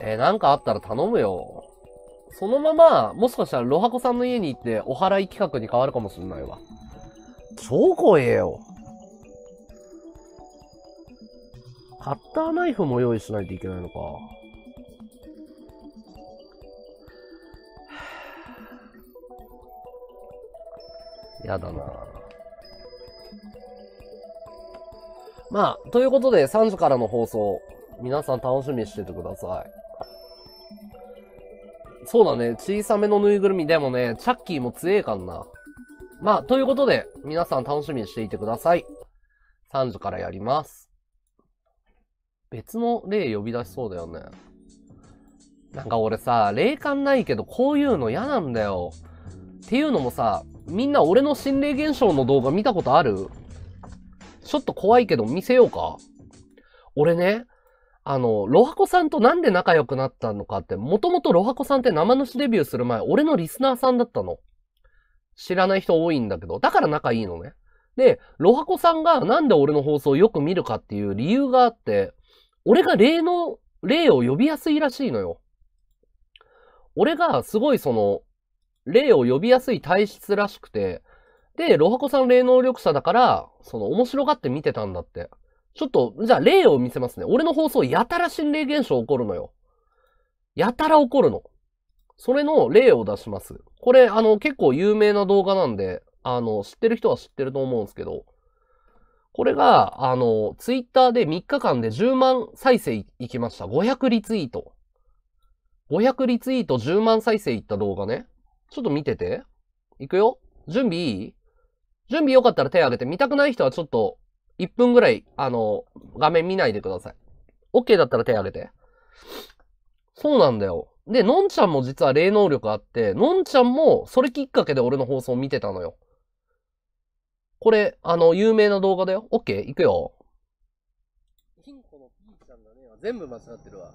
えー、なんかあったら頼むよ。そのまま、もしかしたらロハコさんの家に行ってお祓い企画に変わるかもしれないわ。超怖えよ。カッターナイフも用意しないといけないのか。やだな。まあ、ということでさんじからの放送、皆さん楽しみにしててください。そうだね、小さめのぬいぐるみでもね、チャッキーも強えかんな。まあ、ということで、皆さん楽しみにしていてください。さんじからやります。別の霊呼び出しそうだよね。なんか俺さ、霊感ないけどこういうの嫌なんだよ。っていうのもさ、みんな俺の心霊現象の動画見たことある？ちょっと怖いけど見せようか。俺ね、あの、ロハコさんとなんで仲良くなったのかって、もともとロハコさんって生主デビューする前、俺のリスナーさんだったの。知らない人多いんだけど、だから仲いいのね。で、ロハコさんがなんで俺の放送をよく見るかっていう理由があって、俺が霊の、霊を呼びやすいらしいのよ。俺がすごいその、霊を呼びやすい体質らしくて、で、ロハコさん霊能力者だから、その面白がって見てたんだって。ちょっと、じゃあ例を見せますね。俺の放送、やたら心霊現象起こるのよ。やたら起こるの。それの例を出します。これ、あの、結構有名な動画なんで、あの、知ってる人は知ってると思うんですけど、これが、あの、ツイッターでみっかかんでじゅうまん再生 い, いきました。ごひゃくリツイート。ごひゃくリツイートじゅうまん再生いった動画ね。ちょっと見てて。いくよ。準備いい？準備よかったら手挙げて。見たくない人はちょっと、いっぷんぐらい、あの、画面見ないでください。OK だったら手挙げて。そうなんだよ。で、のんちゃんも実は霊能力あって、のんちゃんもそれきっかけで俺の放送を見てたのよ。これ、あの、有名な動画だよ。OK? いくよ。金庫の P ちゃんだね。全部間違ってるわ。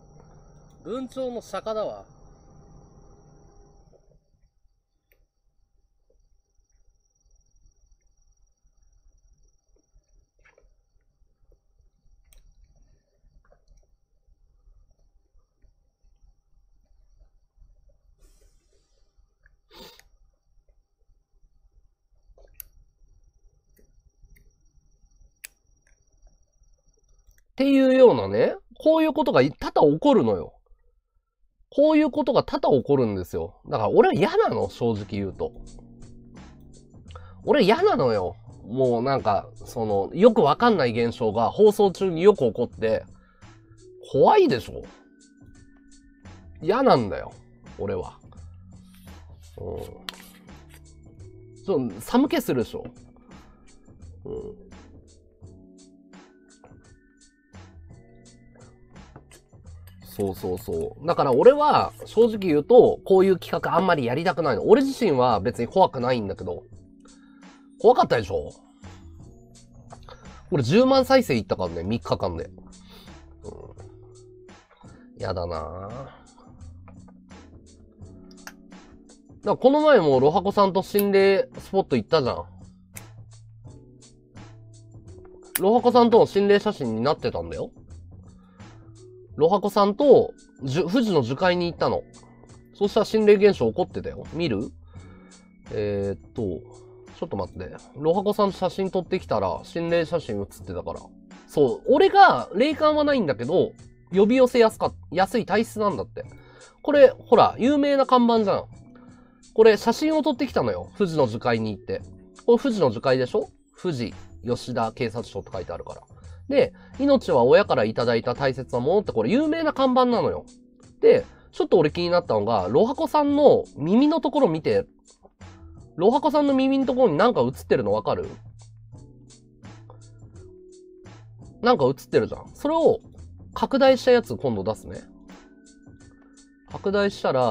文鳥の釈迦だわ。っていうようなね、こういうことが多々起こるのよ。こういうことが多々起こるんですよ。だから俺は嫌なの、正直言うと。俺嫌なのよ。もうなんか、その、よくわかんない現象が放送中によく起こって、怖いでしょ。嫌なんだよ、俺は。うん。ちょっと寒気するでしょ。うん。そうそうそう。だから俺は正直言うとこういう企画あんまりやりたくないの。俺自身は別に怖くないんだけど。怖かったでしょ？俺じゅうまん再生いったからね、みっかかんで。うん、やだなぁ。だこの前もロハコさんと心霊スポット行ったじゃん。ロハコさんとの心霊写真になってたんだよ。ロハコさんと、富士の樹海に行ったの。そしたら心霊現象起こってたよ。見る？えー、っと、ちょっと待って。ロハコさんと写真撮ってきたら、心霊写真写ってたから。そう。俺が、霊感はないんだけど、呼び寄せやすか、安い体質なんだって。これ、ほら、有名な看板じゃん。これ、写真を撮ってきたのよ。富士の樹海に行って。これ、富士の樹海でしょ？富士吉田警察署って書いてあるから。で、命は親からいただいた大切なものってこれ有名な看板なのよ。で、ちょっと俺気になったのが、ロハコさんの耳のところ見て、ロハコさんの耳のところになんか映ってるのわかる？なんか映ってるじゃん。それを拡大したやつ今度出すね。拡大したら、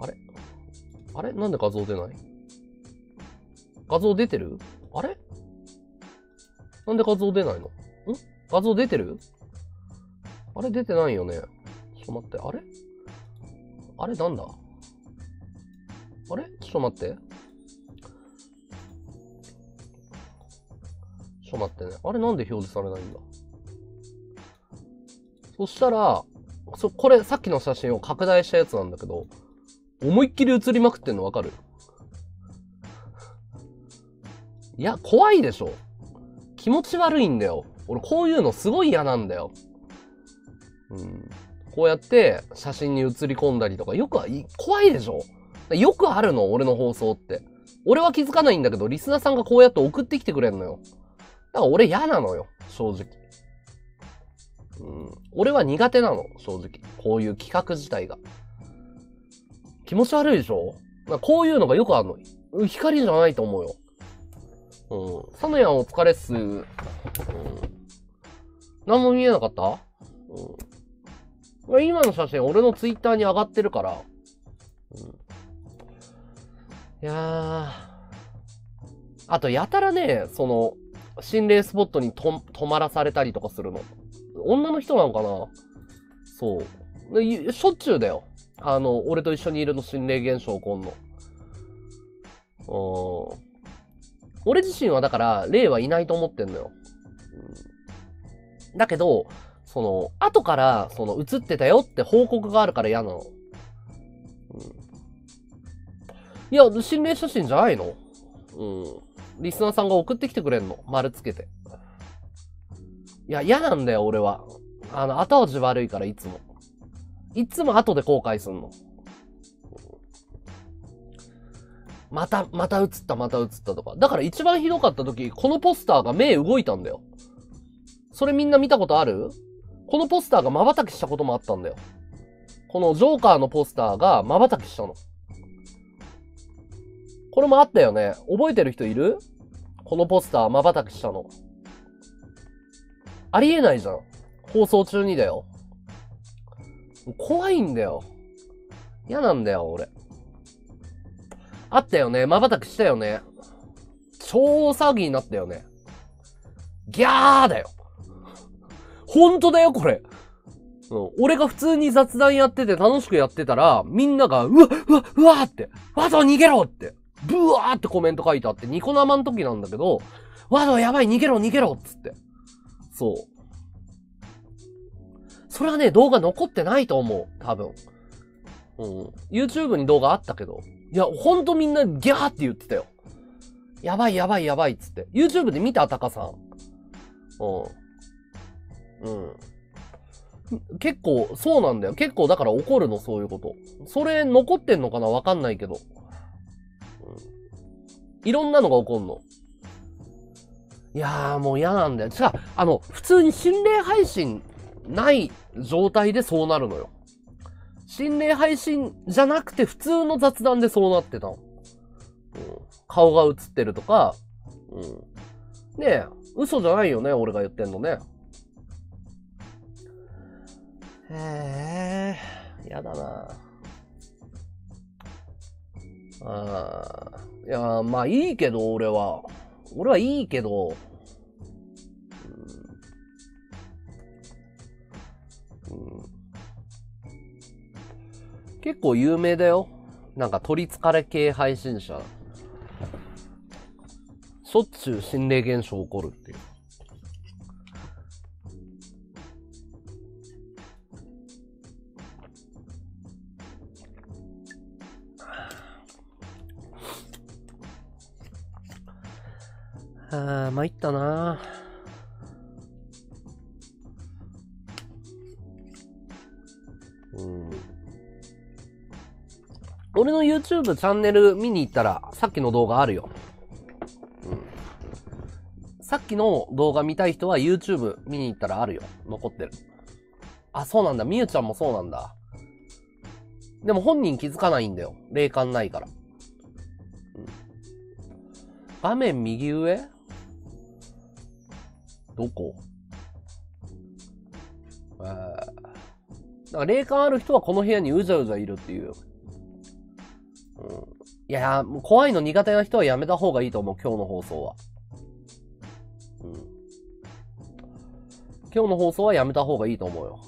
あれ？あれ？なんで画像出ない？画像出てる？あれ？なんで画像出ないの？ん？画像出てる？あれ出てないよね。ちょっと待って、あれ？あれなんだ？あれ？ちょっと待って。ちょっと待ってね。あれなんで表示されないんだ？そしたら、そ、これさっきの写真を拡大したやつなんだけど、思いっきり映りまくってんのわかる？いや、怖いでしょ。気持ち悪いんだよ。俺、こういうのすごい嫌なんだよ。うん。こうやって写真に写り込んだりとか、よくは、怖いでしょ。よくあるの、俺の放送って。俺は気づかないんだけど、リスナーさんがこうやって送ってきてくれるのよ。だから俺嫌なのよ、正直。うん。俺は苦手なの、正直。こういう企画自体が。気持ち悪いでしょ？こういうのがよくあるの。光じゃないと思うよ。うん。サノヤンお疲れっす。うん。何も見えなかった？うん。今の写真、俺のツイッターに上がってるから。うん。いやー、あとやたらね、その心霊スポットにと泊まらされたりとかするの。女の人なのかな。そうで、しょっちゅうだよ、あの俺と一緒にいるの、心霊現象起こんの。俺自身はだから霊はいないと思ってんのよ。だけどその後からその映ってたよって報告があるから嫌なの。いや、心霊写真じゃないの？うん。リスナーさんが送ってきてくれんの。丸つけて。いや、嫌なんだよ、俺は。あの、後味悪いから、いつも。いつも後で後悔すんの。また、また映った、また映ったとか。だから一番ひどかった時、このポスターが目動いたんだよ。それみんな見たことある？このポスターが瞬きしたこともあったんだよ。このジョーカーのポスターが瞬きしたの。これもあったよね。覚えてる人いる？このポスター、瞬きしたの。ありえないじゃん。放送中にだよ。怖いんだよ。嫌なんだよ、俺。あったよね。瞬きしたよね。超騒ぎになったよね。ギャーだよ。ほんとだよ、これ。うん、俺が普通に雑談やってて楽しくやってたら、みんなが、うわ、うわ、うわーって、わざわ逃げろって。ブワーってコメント書いてあって、ニコ生の時なんだけど、わざやばい、逃げろ、逃げろっつって。そう。それはね、動画残ってないと思う、多分。うん。YouTube に動画あったけど。いや、ほんとみんなギャーって言ってたよ。やばい、やばい、やばいっつって。YouTube で見た？タカさん。うん。うん。結構、そうなんだよ。結構だから怒るの、そういうこと。それ残ってんのかな？わかんないけど。いろんなのが起こんの。いやー、もう嫌なんだよ。じゃあ、あの、普通に心霊配信ない状態でそうなるのよ。心霊配信じゃなくて普通の雑談でそうなってたの。うん、顔が映ってるとか、うん、ねえ、嘘じゃないよね、俺が言ってんのね。へえ、嫌だな。あー、いやー、まあいいけど、俺は俺はいいけど、うんうん、結構有名だよ、なんか取り憑かれ系配信者。しょっちゅう心霊現象起こるっていう。あー、参ったな。うん。俺の YouTube チャンネル見に行ったら、さっきの動画あるよ。うん。さっきの動画見たい人は YouTube 見に行ったらあるよ。残ってる。あ、そうなんだ。みゆちゃんもそうなんだ。でも本人気づかないんだよ。霊感ないから。うん、画面右上？どこ？えー、だから霊感ある人はこの部屋にうじゃうじゃいるっていう。うん、いやー、もう怖いの苦手な人はやめた方がいいと思う、今日の放送は。うん、今日の放送はやめた方がいいと思うよ。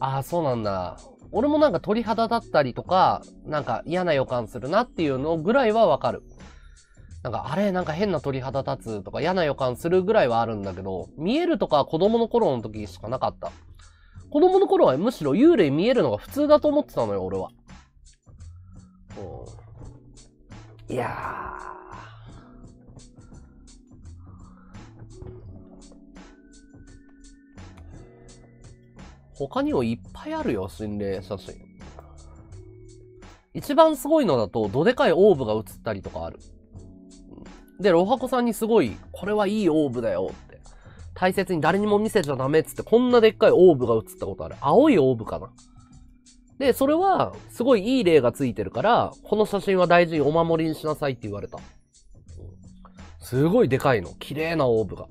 ああ、そうなんだ。俺もなんか鳥肌だったりとか、なんか嫌な予感するなっていうのぐらいはわかる。なんかあれなんか変な鳥肌立つとか嫌な予感するぐらいはあるんだけど、見えるとか子供の頃の時しかなかった。子供の頃はむしろ幽霊見えるのが普通だと思ってたのよ、俺は。うん、いやー。他にもいっぱいあるよ、心霊写真。一番すごいのだと、どでかいオーブが写ったりとかある。で、ロハコさんにすごい、これはいいオーブだよって。大切に誰にも見せちゃダメっつって、こんなでっかいオーブが映ったことある。青いオーブかな。で、それは、すごいいい霊がついてるから、この写真は大事にお守りにしなさいって言われた。すごいでかいの。綺麗なオーブが。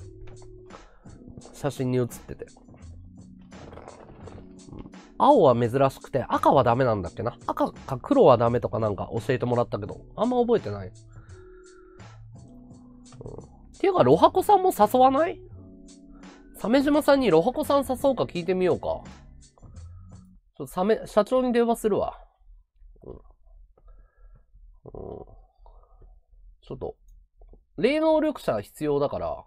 写真に写ってて。青は珍しくて、赤はダメなんだっけな。赤か黒はダメとかなんか教えてもらったけど、あんま覚えてない。うん、っていうか、ロハコさんも誘わない？鮫島さんにロハコさん誘うか聞いてみようか。ちょっとサメ、社長に電話するわ。うん。うん、ちょっと、霊能力者必要だから。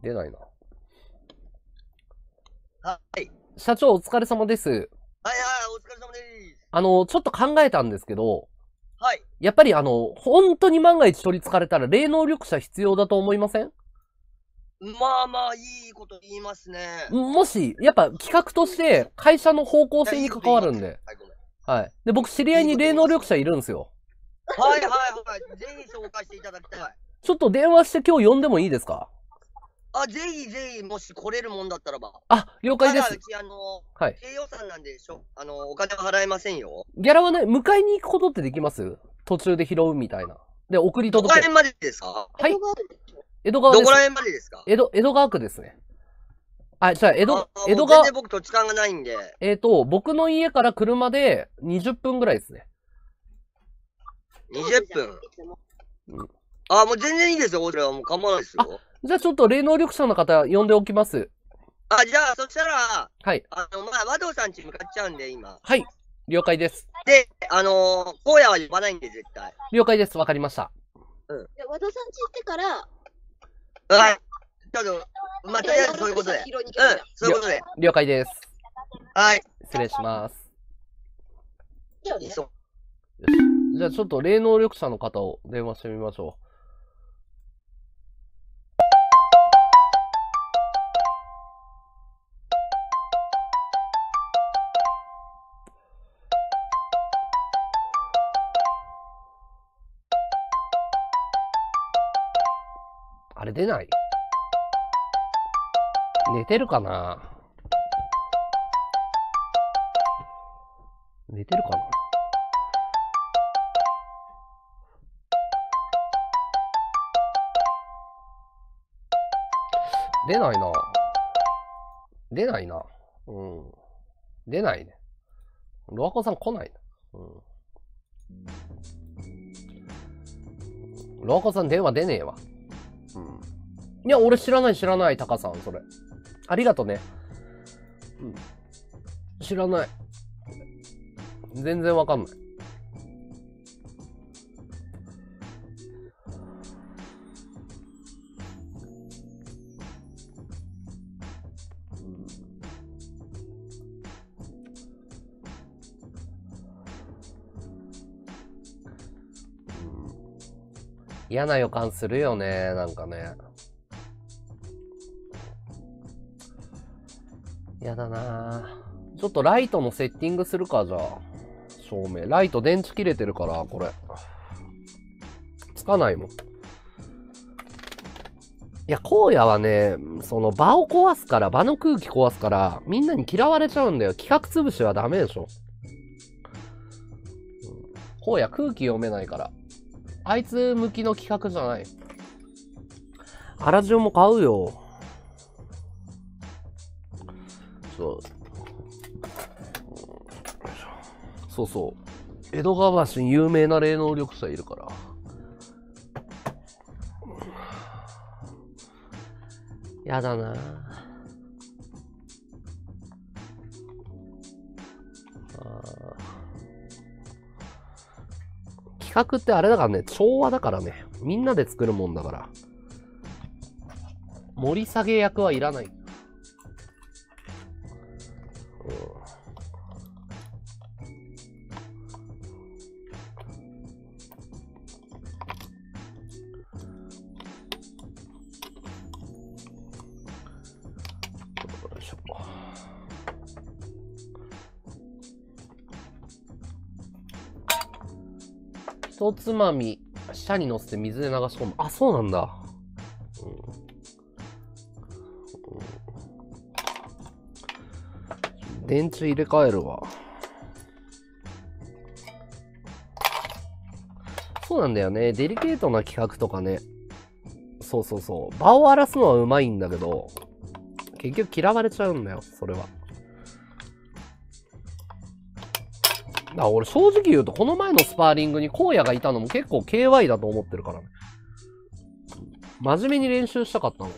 出ないな。はい。社長お疲れ様です。はいはい、お疲れ様です。あの、ちょっと考えたんですけど、はい。やっぱりあの、本当に万が一取り憑かれたら霊能力者必要だと思いません？まあまあ、いいこと言いますね。もし、やっぱ企画として会社の方向性に関わるんで。はい。で、僕知り合いに霊能力者いるんですよ。はいはいはい。ぜひ紹介していただきたい。ちょっと電話して今日呼んでもいいですか？あ、ぜひぜひ、もし来れるもんだったらば。あ、了解です。ただうち、あの、はい。低予算なんでしょ、あの、お金は払えませんよ。ギャラはね、迎えに行くことってできます？途中で拾うみたいな。で、送り届け。どこら辺までですか？はい。江戸川です。どこら辺までですか？江戸、江戸川区ですね。あ、じゃあ、江戸、江戸川。全然僕土地勘がないんで。えっと、僕の家から車でにじゅっぷんぐらいですね。にじゅっぷん。うん。あ、もう全然いいですよ。俺はもう構わないですよ。じゃあちょっと霊能力者の方呼んでおきます。あ、じゃあそしたら、はい。あの、まあ、和道さん家向かっちゃうんで、今。はい。了解です。で、あの、荒野は呼ばないんで、絶対。了解です。わかりました。うん。じゃあ和道さん家行ってから、はい。ちょっと、まあ、とりあえずそういうことで。うん。そういうことで。了解です。はい。失礼します。よし。じゃあちょっと霊能力者の方を電話してみましょう。あれ出ない？寝てるかな？寝てるかな？出ないな。出ないな。うん。出ないね。ロハコさん来ないな。うん。ロハコさん電話出ねえわ。いや、俺知らない知らない、タカさん、それ。ありがとね。うん。知らない。全然わかんない。嫌な予感するよね、なんかね。嫌だなぁ。ちょっとライトのセッティングするか、じゃあ。照明。ライト電池切れてるから、これ。つかないもん。いや、荒野はね、その場を壊すから、場の空気壊すから、みんなに嫌われちゃうんだよ。企画潰しはダメでしょ。うん、荒野空気読めないから。あいつ向きの企画じゃない。アラジオも買うよ。そうそうそう。江戸川橋に有名な霊能力者いるから。やだなあ。企画ってあれだからね、調和だからね、みんなで作るもんだから、盛り下げ役はいらない。ひとつまみシャに乗せて水で流し込む。あ、そうなんだ。うんうん、電池入れ替えるわ。そうなんだよね、デリケートな企画とかね。そうそうそう、場を荒らすのはうまいんだけど、結局嫌われちゃうんだよ、それは。だ、俺正直言うと、この前のスパーリングに荒野がいたのも結構 ケーワイ だと思ってるからね。真面目に練習したかったの。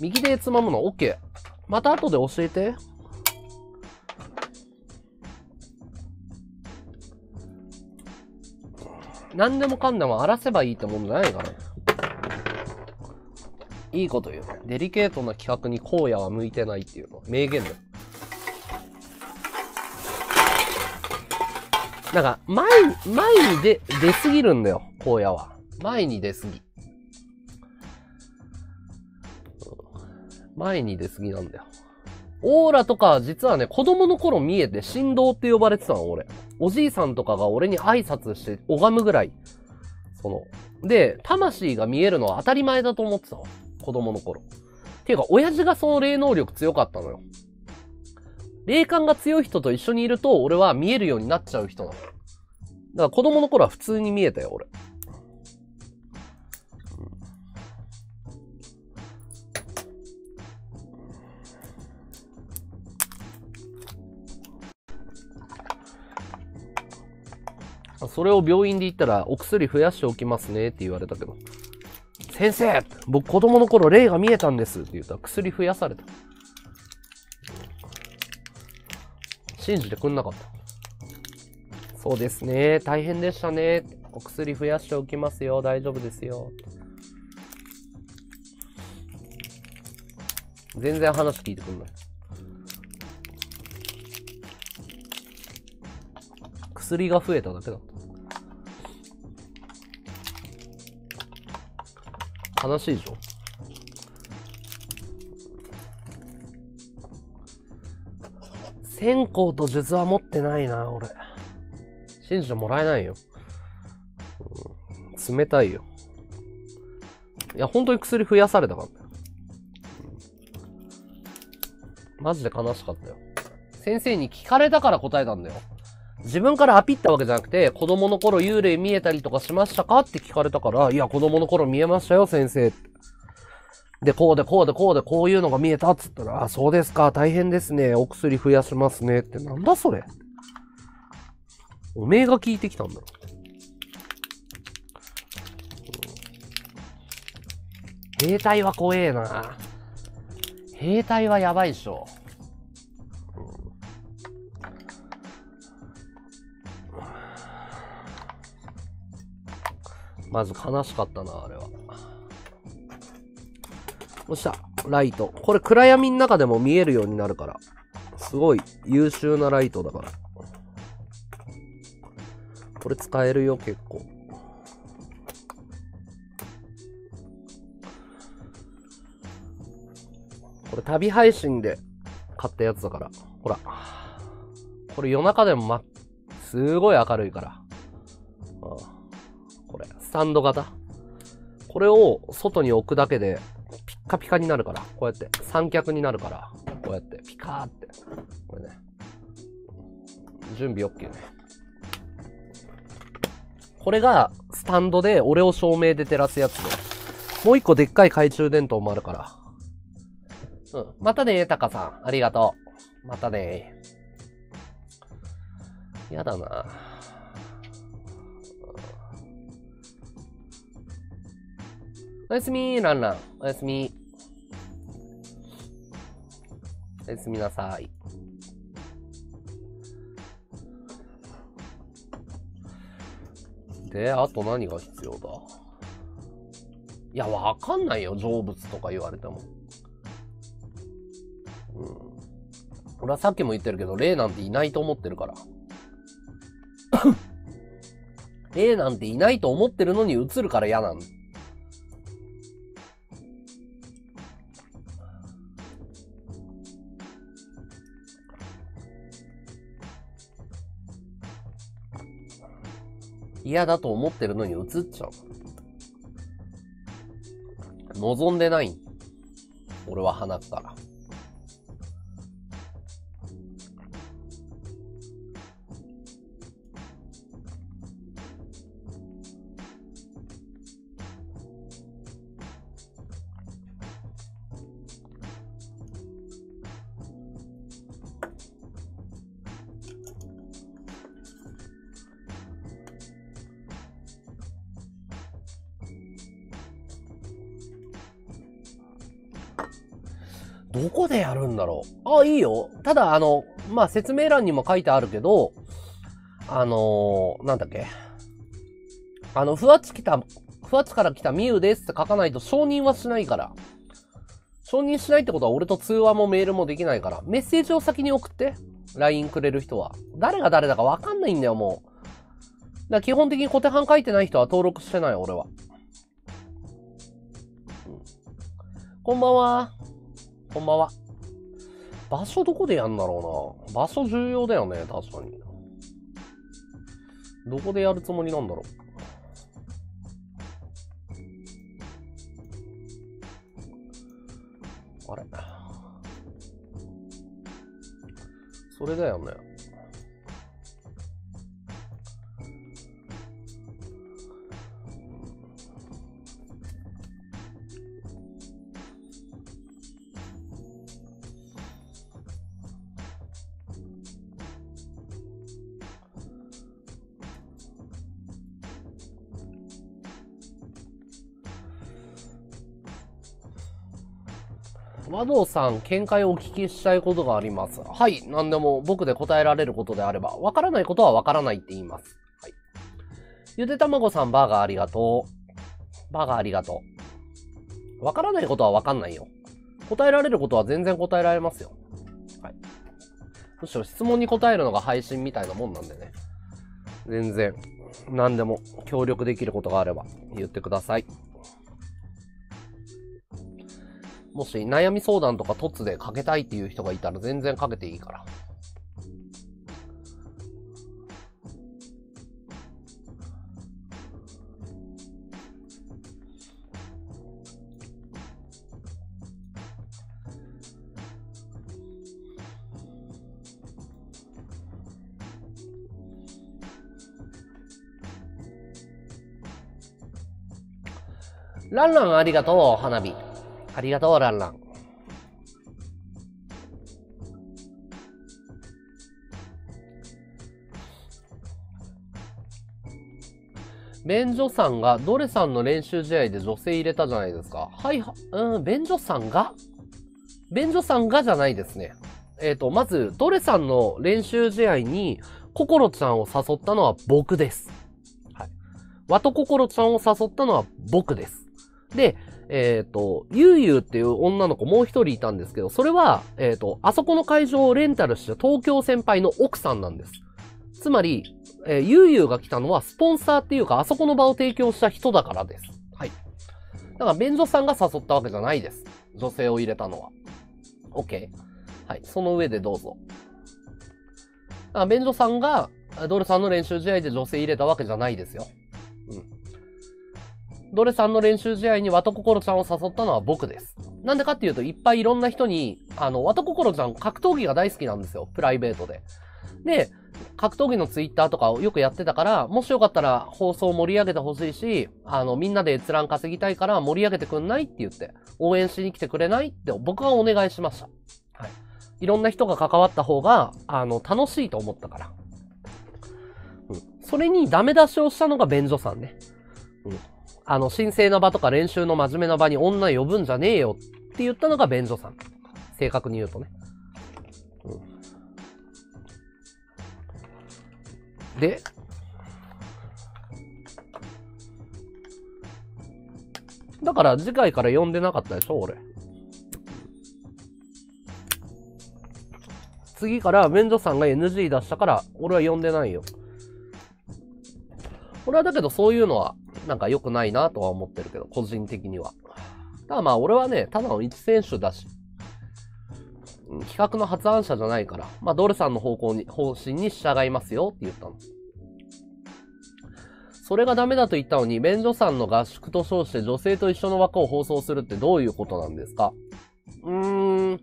右でつまむの オーケー。また後で教えて。何でもかんでも荒らせばいいってもんじゃないからね。いいこと言うね。デリケートな企画に荒野は向いてないっていうのは名言だよ。なんか、前に、前に出、出すぎるんだよ、荒野は。前に出すぎ。前に出すぎなんだよ。オーラとか、実はね、子供の頃見えて、神童って呼ばれてたの、俺。おじいさんとかが俺に挨拶して拝むぐらい。その、で、魂が見えるのは当たり前だと思ってたわ、子供の頃。ていうか、親父がその霊能力強かったのよ。霊感が強い人と一緒にいると、俺は見えるようになっちゃう人なの。だから子供の頃は普通に見えたよ、俺。それを病院で言ったら、お薬増やしておきますねって言われたけど、先生、僕子供の頃霊が見えたんですって言ったら、薬増やされた。信じてくんなかった。そうですね、大変でしたね、お薬増やしておきますよ、大丈夫ですよ。全然話聞いてくんない。薬が増えただけだった。悲しいでしょ。線香と術は持ってないな、俺。信じてもらえないよ、うん、冷たいよ。いや、本当に薬増やされたからね、うん、マジで悲しかったよ。先生に聞かれたから答えたんだよ。自分からアピったわけじゃなくて、子供の頃幽霊見えたりとかしましたかって聞かれたから、いや、子供の頃見えましたよ、先生って、で、こうでこうでこうでこういうのが見えたっつったら、あ、そうですか、大変ですね、お薬増やしますねって、なんだそれ。おめえが聞いてきたんだろ。兵隊は怖えな。兵隊はやばいっしょ。まず悲しかったな、あれは。そしたライト、これ暗闇の中でも見えるようになるから、すごい優秀なライトだから、これ使えるよ、結構。これ旅配信で買ったやつだから、ほら、これ夜中でも、ま、すごい明るいから、ああ、これスタンド型、これを外に置くだけでピカピカになるから、こうやって三脚になるから、こうやってピカーって、これね、準備 オーケー ね。これがスタンドで俺を照明で照らすやつで、もう一個でっかい懐中電灯もあるから。うん、またねー、タカさんありがとう。またねー。やだな。おやすみ、ランラン。おやすみ。おやすみなさい。で、あと何が必要だ？いや、わかんないよ。成仏とか言われても。うん。俺はさっきも言ってるけど、霊なんていないと思ってるから。霊なんていないと思ってるのに映るから嫌なん。嫌だと思ってるのに映っちゃう。望んでない。俺は鼻から。どこでやるんだろう。あ、いいよ。ただ、あの、まあ、説明欄にも書いてあるけど、あのー、なんだっけ。あの、ふわち来た、ふわちから来たみゆですって書かないと承認はしないから。承認しないってことは俺と通話もメールもできないから。メッセージを先に送って。ライン くれる人は。誰が誰だかわかんないんだよ、もう。だから基本的に小手半書いてない人は登録してない、俺は。こんばんは。こんばんは。場所どこでやんだろうな。場所重要だよね、確かに。どこでやるつもりなんだろう。あれ。それだよね。和道さん、見解をお聞きしたいことがあります。はい、何でも僕で答えられることであれば、わからないことはわからないって言います。はい。ゆでたまごさん、バーガーありがとう。バーガーありがとう。わからないことはわかんないよ。答えられることは全然答えられますよ。はい。むしろ質問に答えるのが配信みたいなもんなんでね。全然、何でも協力できることがあれば言ってください。もし悩み相談とか突でかけたいっていう人がいたら全然かけていいから。ランランありがとう、花火。ありがとう、ランラン。便所さんがドレさんの練習試合で女性入れたじゃないですか。はいは、うん、便所さんが便所さんがじゃないですね。えっと、まず、ドレさんの練習試合に、ココロちゃんを誘ったのは僕です。はい。ワトココロちゃんを誘ったのは僕です。で、えっと、ゆうゆうっていう女の子もう一人いたんですけど、それは、えっと、あそこの会場をレンタルした東京先輩の奥さんなんです。つまり、えー、ゆうゆうが来たのはスポンサーっていうか、あそこの場を提供した人だからです。はい。だから、便所さんが誘ったわけじゃないです。女性を入れたのは。OK。はい。その上でどうぞ。だから、便所さんが、ドルさんの練習試合で女性入れたわけじゃないですよ。うん。ドレさんの練習試合にワトココロちゃんを誘ったのは僕です。なんでかっていうと、いっぱいいろんな人に、あの、ワトココロちゃん格闘技が大好きなんですよ。プライベートで。で、格闘技のツイッターとかをよくやってたから、もしよかったら放送を盛り上げてほしいし、あの、みんなで閲覧稼ぎたいから盛り上げてくんないって言って、応援しに来てくれないって僕がお願いしました。はい。いろんな人が関わった方が、あの、楽しいと思ったから。それにダメ出しをしたのが便所さんね。うん。あの、神聖な場とか練習の真面目な場に女呼ぶんじゃねえよって言ったのが便所さん。正確に言うとね。うん。で、だから次回から呼んでなかったでしょ、俺。次から便所さんが エヌジー 出したから、俺は呼んでないよ。俺はだけどそういうのは、なんか良くないなとは思ってるけど、個人的には。だからまあ俺はね、ただの一選手だし、企画の発案者じゃないから、まあドルさんの方向に、方針に従いますよって言ったの。それがダメだと言ったのに、便所さんの合宿と称して女性と一緒の枠を放送するってどういうことなんですか？うーん。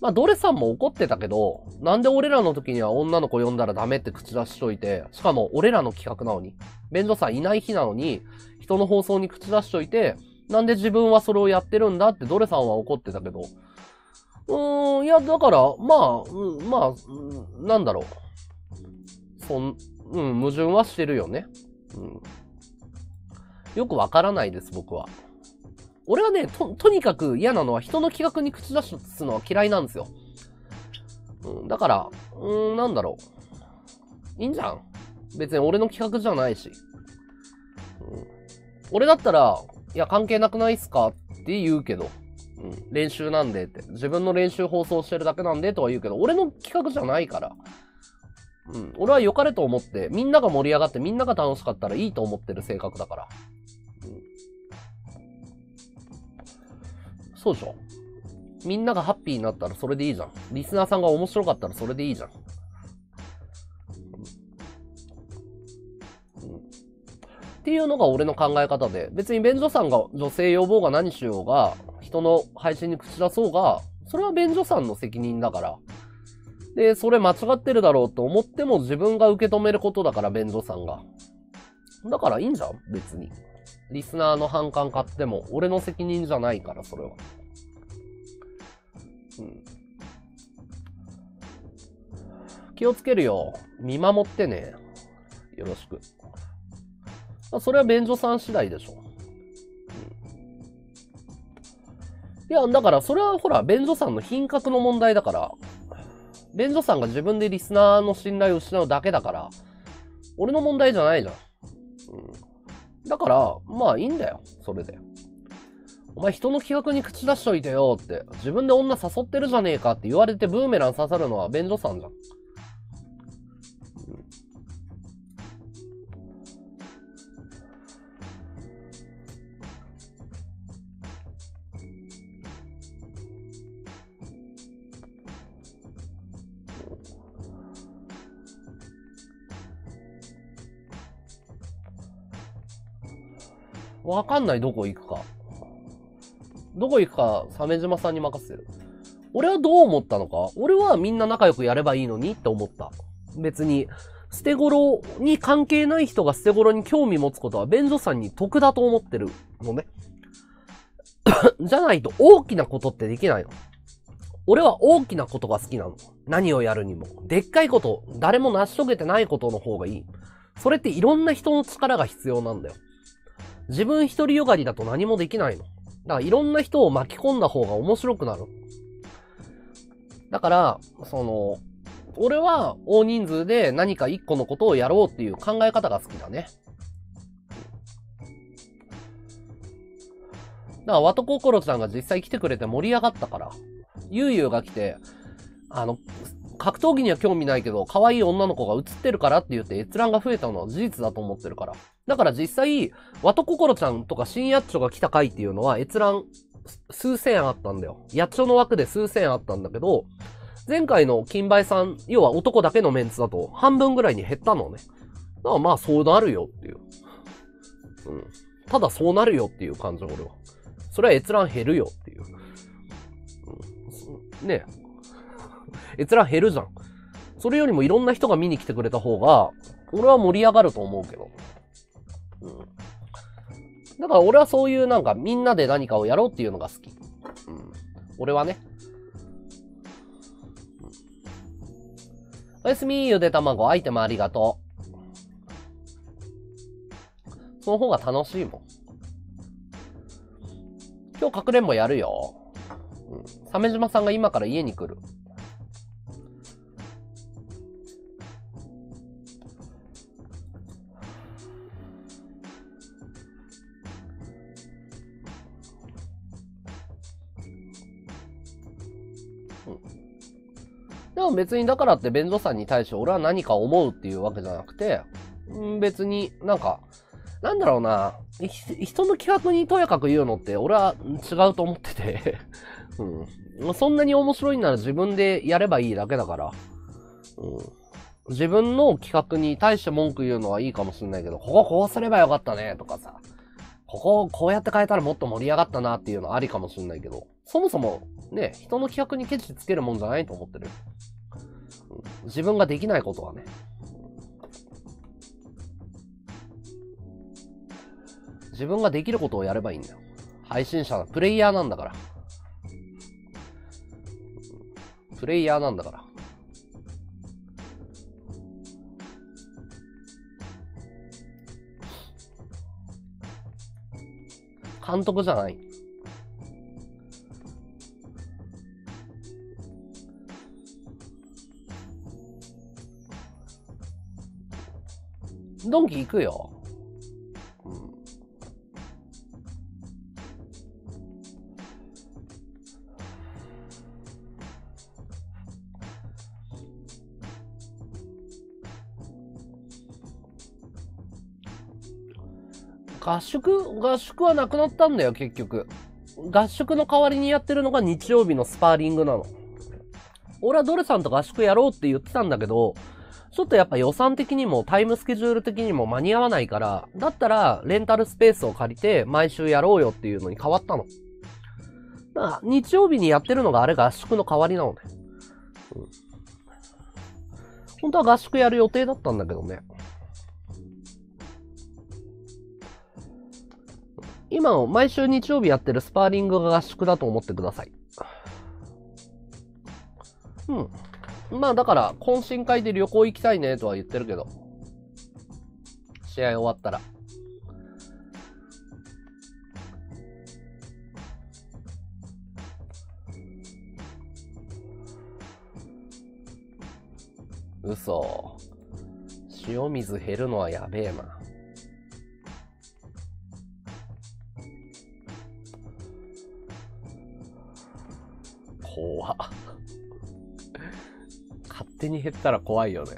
まあ、ドレさんも怒ってたけど、なんで俺らの時には女の子呼んだらダメって口出しといて、しかも俺らの企画なのに、便所さんいない日なのに、人の放送に口出しといて、なんで自分はそれをやってるんだってドレさんは怒ってたけど、うーん、いや、だから、まあ、うん、まあ、うん、なんだろう。そん、うん、矛盾はしてるよね。うん、よくわからないです、僕は。俺はね、と、とにかく嫌なのは人の企画に口出しすのは嫌いなんですよ。うん、だから、うーん、なんだろう。いいんじゃん。別に俺の企画じゃないし。うん、俺だったら、いや、関係なくないっすかって言うけど、うん、練習なんでって、自分の練習放送してるだけなんでとは言うけど、俺の企画じゃないから。うん、俺は良かれと思って、みんなが盛り上がってみんなが楽しかったらいいと思ってる性格だから。うん、そうでしょ？みんながハッピーになったらそれでいいじゃん。リスナーさんが面白かったらそれでいいじゃん。うんうん、っていうのが俺の考え方で、別に便所さんが女性呼ぼうが何しようが、人の配信に口出そうが、それは便所さんの責任だから。で、それ間違ってるだろうと思っても自分が受け止めることだから、便所さんが。だからいいんじゃん、別に。リスナーの反感買っても、俺の責任じゃないから、それは。うん。気をつけるよ。見守ってね。よろしく。それは便所さん次第でしょ。うん、いや、だからそれはほら、便所さんの品格の問題だから、便所さんが自分でリスナーの信頼を失うだけだから、俺の問題じゃないじゃん。うん、だから、まあいいんだよ、それで。お前人の企画に口出しといてよって、自分で女誘ってるじゃねえかって言われてブーメラン刺さるのは便所さんじゃん。うん、わかんない、どこ行くか。どこ行くか、鮫島さんに任せる。俺はどう思ったのか？俺はみんな仲良くやればいいのにって思った。別に、捨て頃に関係ない人が捨て頃に興味持つことは便所さんに得だと思ってるのね。じゃないと大きなことってできないの。俺は大きなことが好きなの。何をやるにも。でっかいこと、誰も成し遂げてないことの方がいい。それっていろんな人の力が必要なんだよ。自分一人よがりだと何もできないの。だからいろんな人を巻き込んだ方が面白くなる。だから、その、俺は大人数で何か一個のことをやろうっていう考え方が好きだね。だから、わとこころちゃんが実際来てくれて盛り上がったから、ゆうゆうが来て、あの、格闘技には興味ないけど、可愛い女の子が映ってるからって言って閲覧が増えたのは事実だと思ってるから。だから実際、わとこころちゃんとか新やっちょが来た回っていうのは閲覧数千あったんだよ。やっちょの枠で数千あったんだけど、前回の金梅さん、要は男だけのメンツだと半分ぐらいに減ったのね。だからまあそうなるよっていう。うん。ただそうなるよっていう感じ、俺は。それは閲覧減るよっていう。うん、ねえ。閲覧減るじゃん。それよりもいろんな人が見に来てくれた方が、俺は盛り上がると思うけど。うん。だから俺はそういうなんかみんなで何かをやろうっていうのが好き。うん。俺はね。うん、おやすみ、ゆで卵、アイテムありがとう。その方が楽しいもん。今日かくれんぼやるよ。うん。鮫島さんが今から家に来る。でも別にだからって弁護さんに対して俺は何か思うっていうわけじゃなくて、うん、別になんか、なんだろうな、人の企画にとやかく言うのって俺は違うと思ってて、うん、そんなに面白いなら自分でやればいいだけだから、うん、自分の企画に対して文句言うのはいいかもしれないけど、こここうすればよかったねとかさ、ここをこうやって変えたらもっと盛り上がったなっていうのはありかもしれないけど、そもそもね、人の企画にケチつけるもんじゃないと思ってる。自分ができないことはね。自分ができることをやればいいんだよ。配信者、プレイヤーなんだから。プレイヤーなんだから。監督じゃない。ドンキ行くよ。うん。合宿合宿はなくなったんだよ、結局。合宿の代わりにやってるのが日曜日のスパーリングなの。俺はドレさんと合宿やろうって言ってたんだけど、ちょっとやっぱ予算的にもタイムスケジュール的にも間に合わないから、だったらレンタルスペースを借りて毎週やろうよっていうのに変わったの。だから日曜日にやってるのがあれが合宿の代わりなのね。うん、本当は合宿やる予定だったんだけどね。今の毎週日曜日やってるスパーリングが合宿だと思ってください。うん。まあだから、懇親会で旅行行きたいねとは言ってるけど。試合終わったら。嘘。塩水減るのはやべえな。怖っ。勝手に減ったら怖いよね。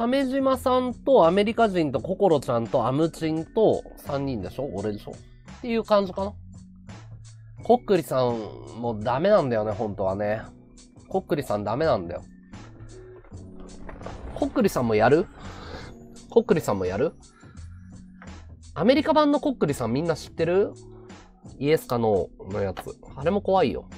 鮫島さんとアメリカ人とココロちゃんとアムチンとさんにんでしょ、俺でしょっていう感じかな。こっくりさんもうダメなんだよね、本当はね。こっくりさんダメなんだよ。こっくりさんもやる？こっくりさんもやる？アメリカ版のこっくりさんみんな知ってる？イエスかノーのやつ。あれも怖いよ。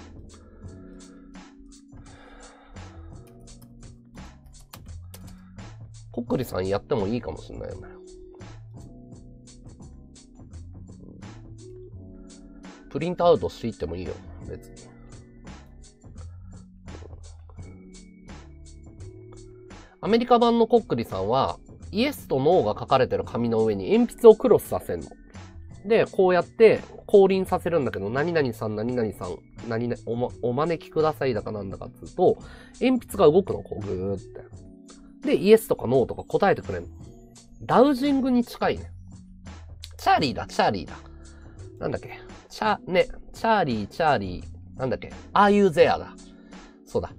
こっくりさんやってもいいかもしれないよね。プリントアウトしていってもいいよ、別に。アメリカ版のこっくりさんは、イエスとノーが書かれてる紙の上に鉛筆をクロスさせんの。で、こうやって降臨させるんだけど、何々さん、何々さん、何々、おま、お招きくださいだかなんだかっつうと、鉛筆が動くの、こうぐーって。で、イエスとかノーとか答えてくれるの。ダウジングに近いね。チャーリーだ、チャーリーだ。なんだっけ。チャ、ね、チャーリー、チャーリー、なんだっけ。Are you there だ。そうだ。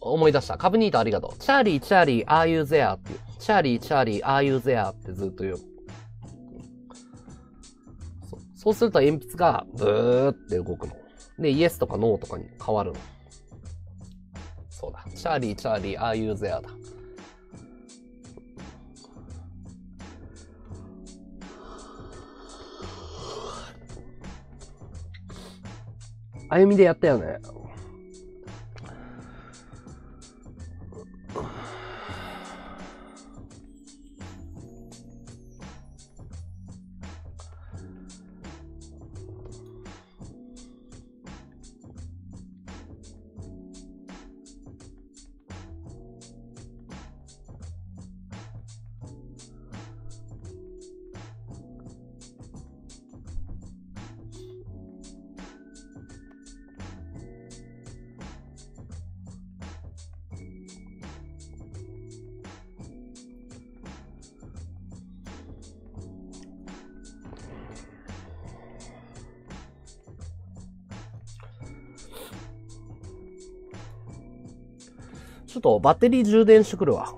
思い出した。カブニートありがとう。チャーリー、チャーリー、Are you there っていう。チャーリー、チャーリー、Are you there ってずっと言う。そう。そうすると鉛筆がブーって動くの。で、イエスとかノーとかに変わるの。そうだ。チャーリー、チャーリー、Are you there だ。歩みでやったよね。ちょっとバッテリー充電してくるわ。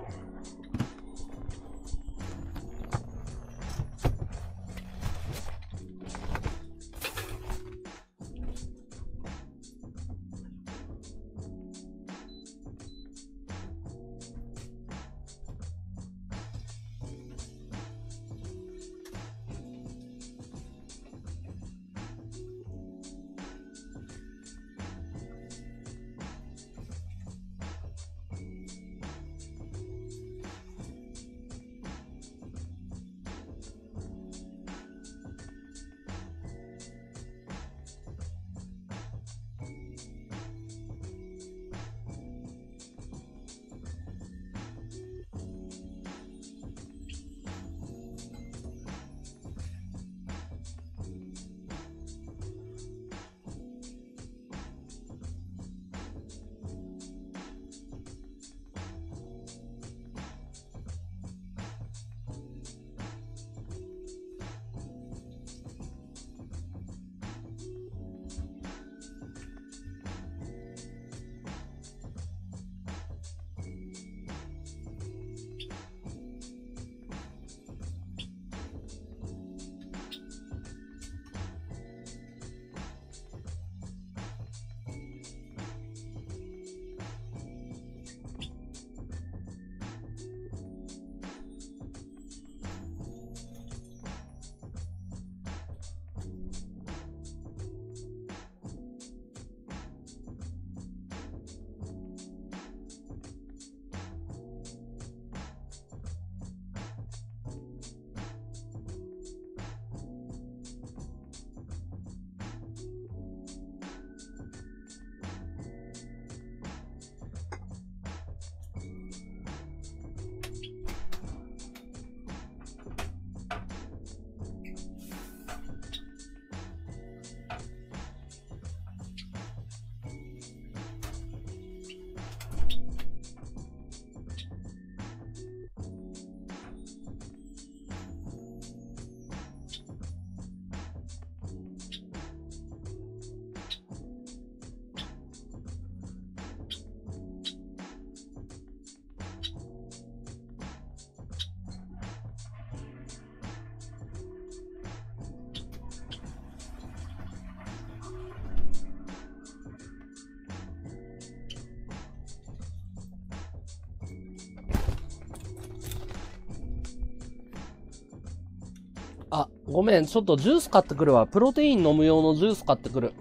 ごめん、ちょっとジュース買ってくるわ。プロテイン飲む用のジュース買ってくる。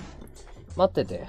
待ってて。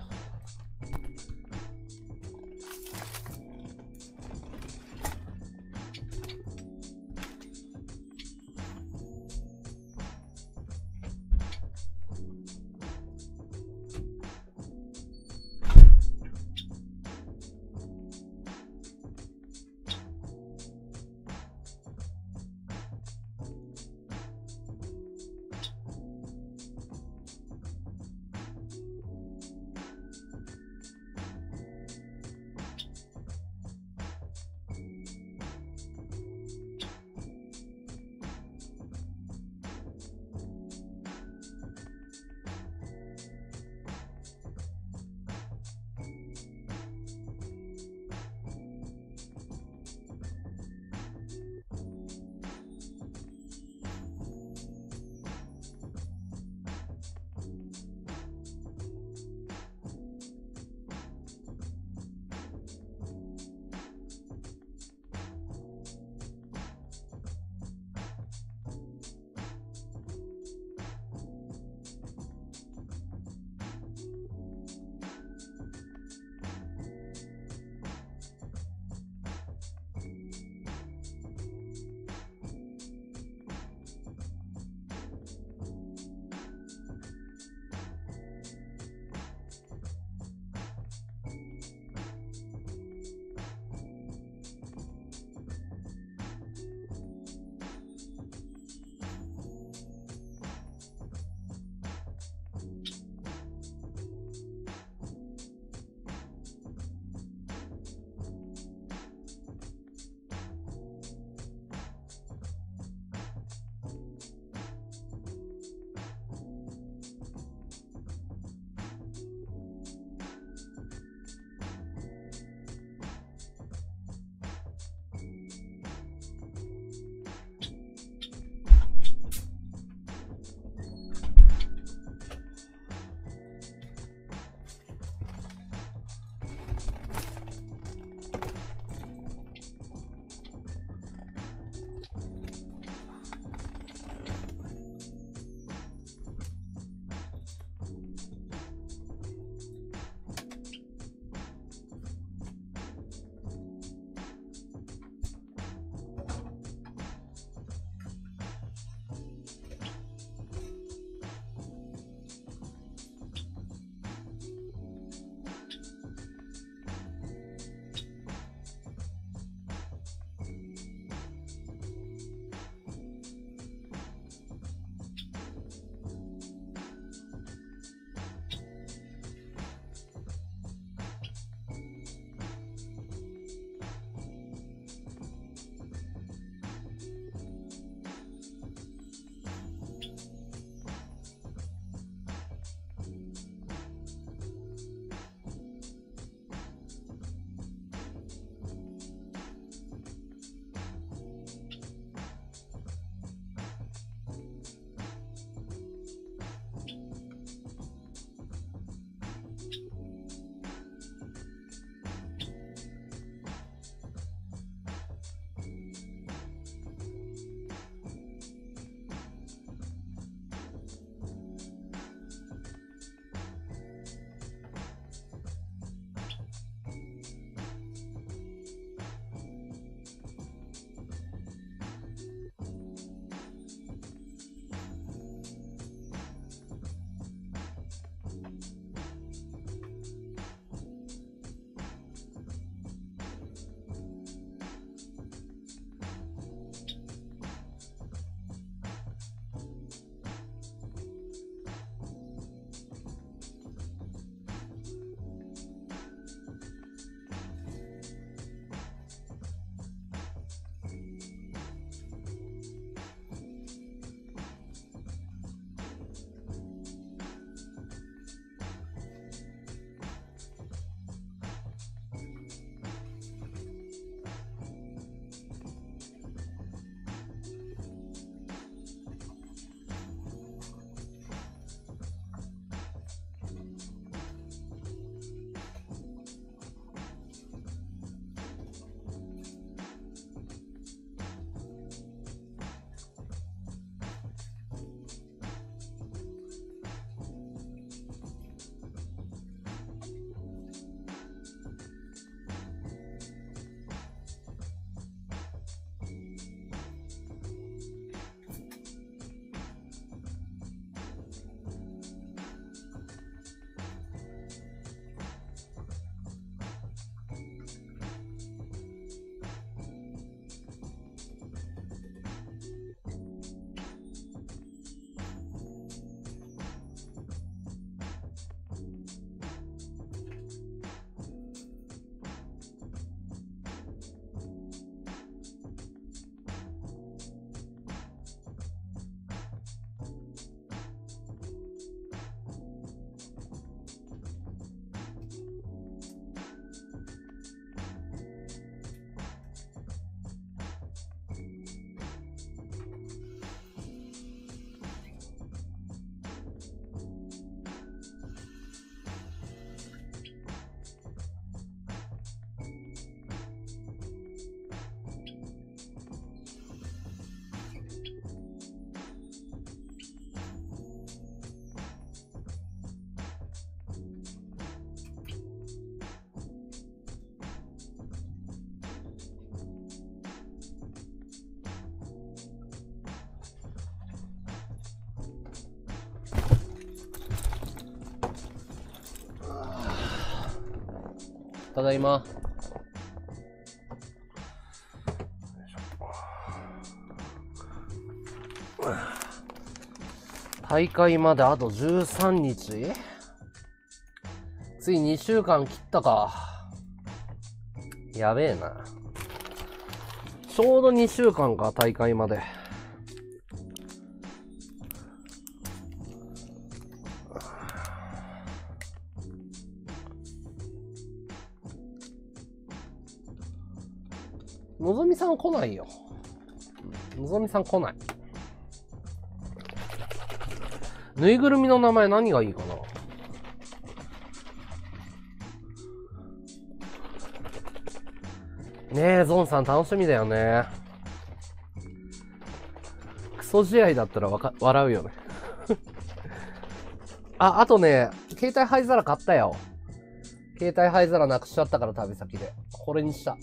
ただいま。大会まであとじゅうさんにち、ついにしゅうかん切ったか。やべえな。ちょうどにしゅうかんか、大会まで。のぞみさん来ないよ。のぞみさん来ない。ぬいぐるみの名前何がいいかな。ねえ、ゾンさん楽しみだよね。クソ試合だったらわか笑うよね。あ、あとね、携帯灰皿買ったよ。携帯灰皿なくしちゃったから旅先で。これにした。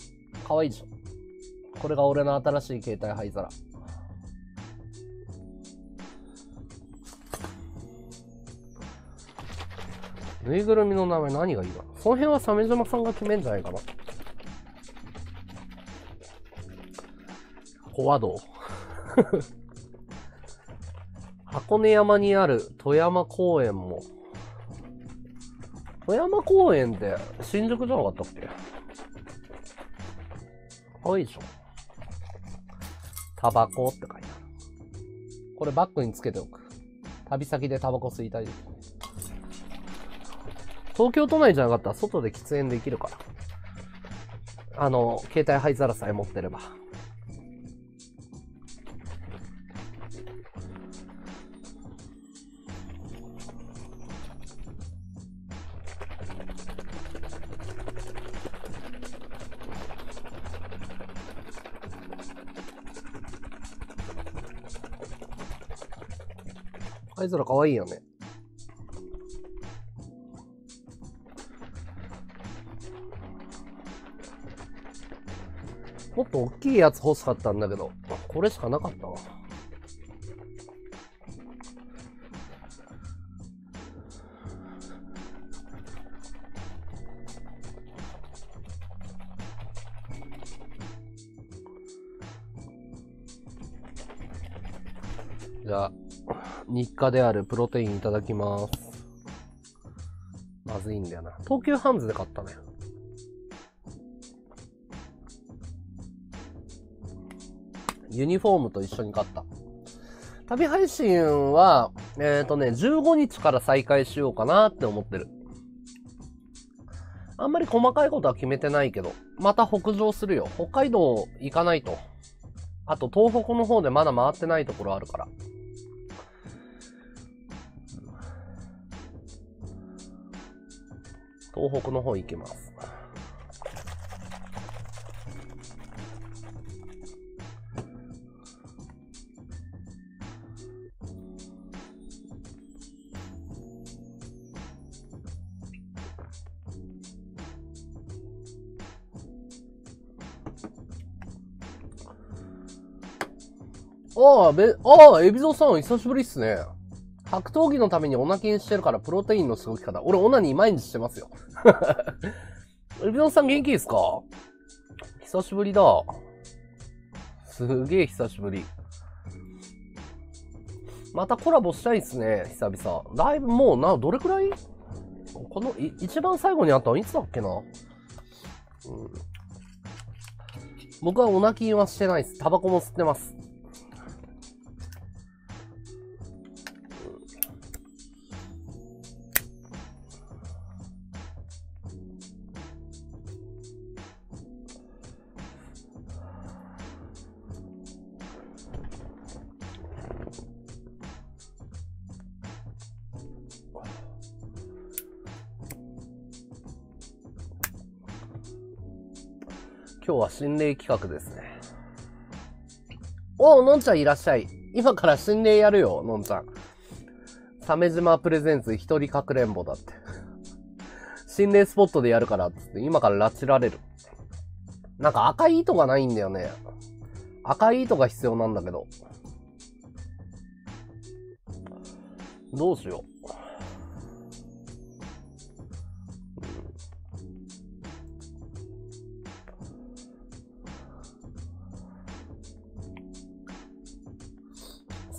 かわいいでしょ。これが俺の新しい携帯灰皿。ぬいぐるみの名前何がいいかな。その辺は鮫島さんが決めんじゃないかな。小和道。箱根山にある富山公園も。富山公園って新宿じゃなかったっけ。可愛いでしょ。タバコって書いてある。これバッグにつけておく。旅先でタバコ吸いたいですね。東京都内じゃなかったら外で喫煙できるから。あの、携帯灰皿さえ持ってれば。灰皿かわいいよね。もっと大きいやつ欲しかったんだけど、これしかなかったわ。じゃあ、日課であるプロテインいただきます。まずいんだよな。東急ハンズで買ったね。ユニフォームと一緒に買った。旅配信は、えっとね、じゅうごにちから再開しようかなって思ってる。あんまり細かいことは決めてないけど、また北上するよ。北海道行かないと。あと東北の方でまだ回ってないところあるから。東北の方行きます。ああ、べ、ああ、エビゾさん、久しぶりっすね。格闘技のためにオナキンしてるからプロテインのしごき方。俺、オナニー毎日してますよ。エビゾさん元気ですか？久しぶりだ。すげえ久しぶり。またコラボしたいっすね、久々。だいぶ、もうな、どれくらい？この、い、一番最後にあったのいつだっけな。うん、僕はオナキンはしてないです。タバコも吸ってます。今日は心霊企画ですね。おお、のんちゃんいらっしゃい。今から心霊やるよ、のんちゃん。鮫島プレゼンツ一人かくれんぼだって。心霊スポットでやるからっつって、今から拉致られる。なんか赤い糸がないんだよね。赤い糸が必要なんだけど。どうしよう。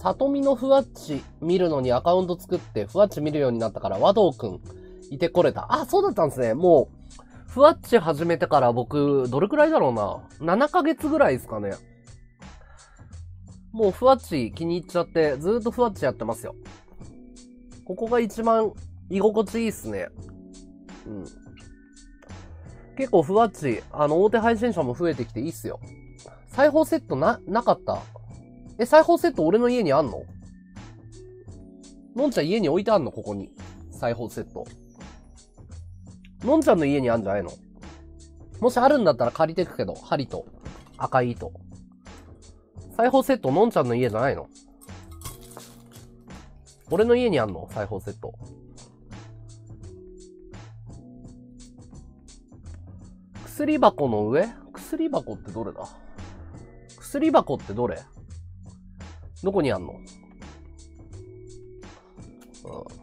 里見のふわっち見るのにアカウント作ってふわっち見るようになったから和道くんいてこれた。あ、そうだったんですね。もう、ふわっち始めてから僕、どれくらいだろうな。ななかげつぐらいですかね。もうふわっち気に入っちゃって、ずーっとふわっちやってますよ。ここが一番居心地いいっすね。うん。結構ふわっち、あの、大手配信者も増えてきていいっすよ。裁縫セットな、なかった。え、裁縫セット俺の家にあんの？のんちゃん家に置いてあんの？ここに。裁縫セット。のんちゃんの家にあるんじゃないの？もしあるんだったら借りてくけど、針と赤い糸。裁縫セットのんちゃんの家じゃないの？俺の家にあんの？裁縫セット。薬箱の上？薬箱ってどれだ？薬箱ってどれ？どこにあんの？うん。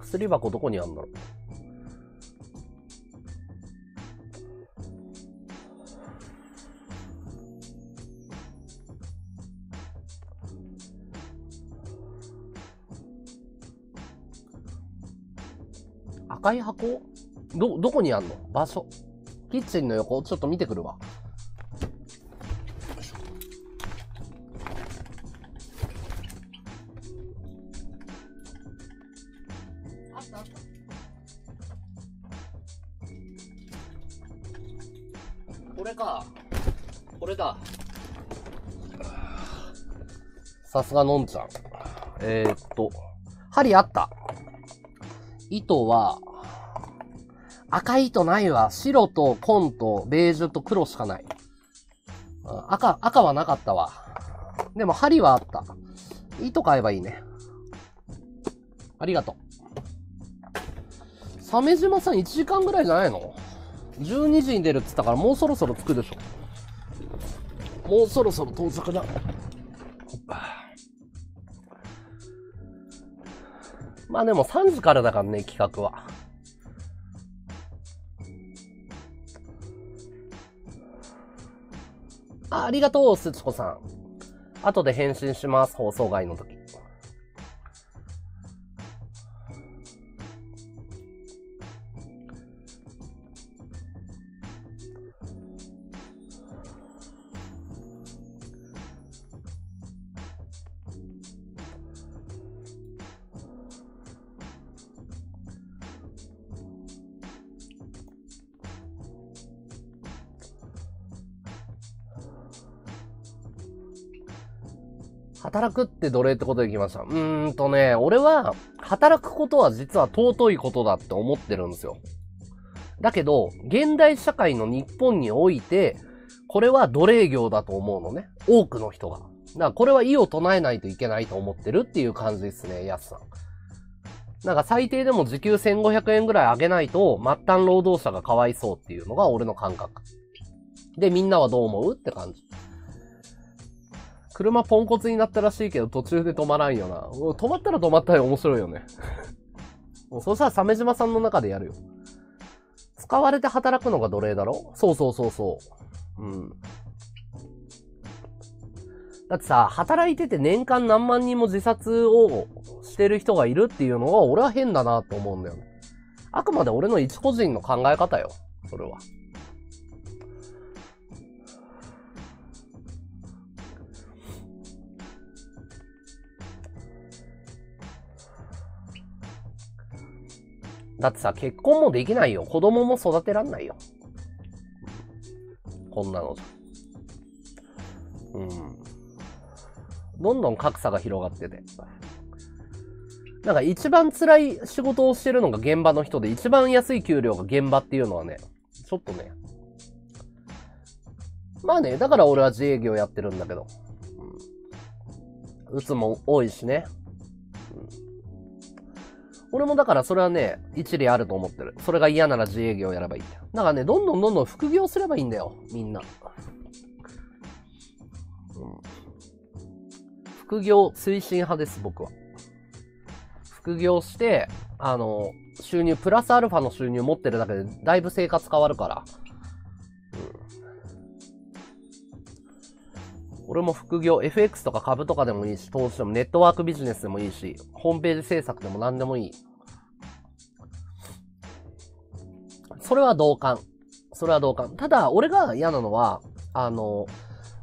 薬箱どこにあるんだろう。赤い箱？ど、どこにあんの？場所。キッチンの横、ちょっと見てくるわ。さすがのんちゃん。えー、っと、針あった。糸は、赤い糸ないわ。白と紺とベージュと黒しかない。赤、赤はなかったわ。でも針はあった。糸買えばいいね。ありがとう。鮫島さんいちじかんぐらいじゃないの？ じゅうに 時に出るって言ったからもうそろそろ着くでしょ。もうそろそろ到着だ。まあでもさんじからだからね、企画は。あ、ありがとう、すちこさん。後で返信します、放送外の時。働くって奴隷ってことできました。うーんとね、俺は、働くことは実は尊いことだって思ってるんですよ。だけど、現代社会の日本において、これは奴隷業だと思うのね。多くの人が。だからこれは異を唱えないといけないと思ってるっていう感じですね、やすさん。なんか最低でも時給せんごひゃくえんぐらい上げないと、末端労働者がかわいそうっていうのが俺の感覚。で、みんなはどう思うって感じ。車ポンコツになったらしいけど途中で止まらんよな。止まったら止まったら面白いよね。そしたら鮫島さんの中でやるよ。使われて働くのが奴隷だろ？そうそうそうそう。うん。だってさ、働いてて年間何万人も自殺をしてる人がいるっていうのは俺は変だなと思うんだよね。あくまで俺の一個人の考え方よ。それは。だってさ、結婚もできないよ。子供も育てらんないよ。こんなのじゃ。うん。どんどん格差が広がってて。なんか一番辛い仕事をしてるのが現場の人で、一番安い給料が現場っていうのはね、ちょっとね。まあね、だから俺は自営業やってるんだけど。うん。うつも多いしね。俺もだからそれはね、一理あると思ってる。それが嫌なら自営業やればいい。だからね、どんどんどんどん副業すればいいんだよ、みんな。うん、副業推進派です、僕は。副業して、あの、収入、プラスアルファの収入持ってるだけで、だいぶ生活変わるから。うん、俺も副業、エフエックス とか株とかでもいいし、投資でもネットワークビジネスでもいいし、ホームページ制作でも何でもいい。それは同感。それは同感。ただ、俺が嫌なのは、あの、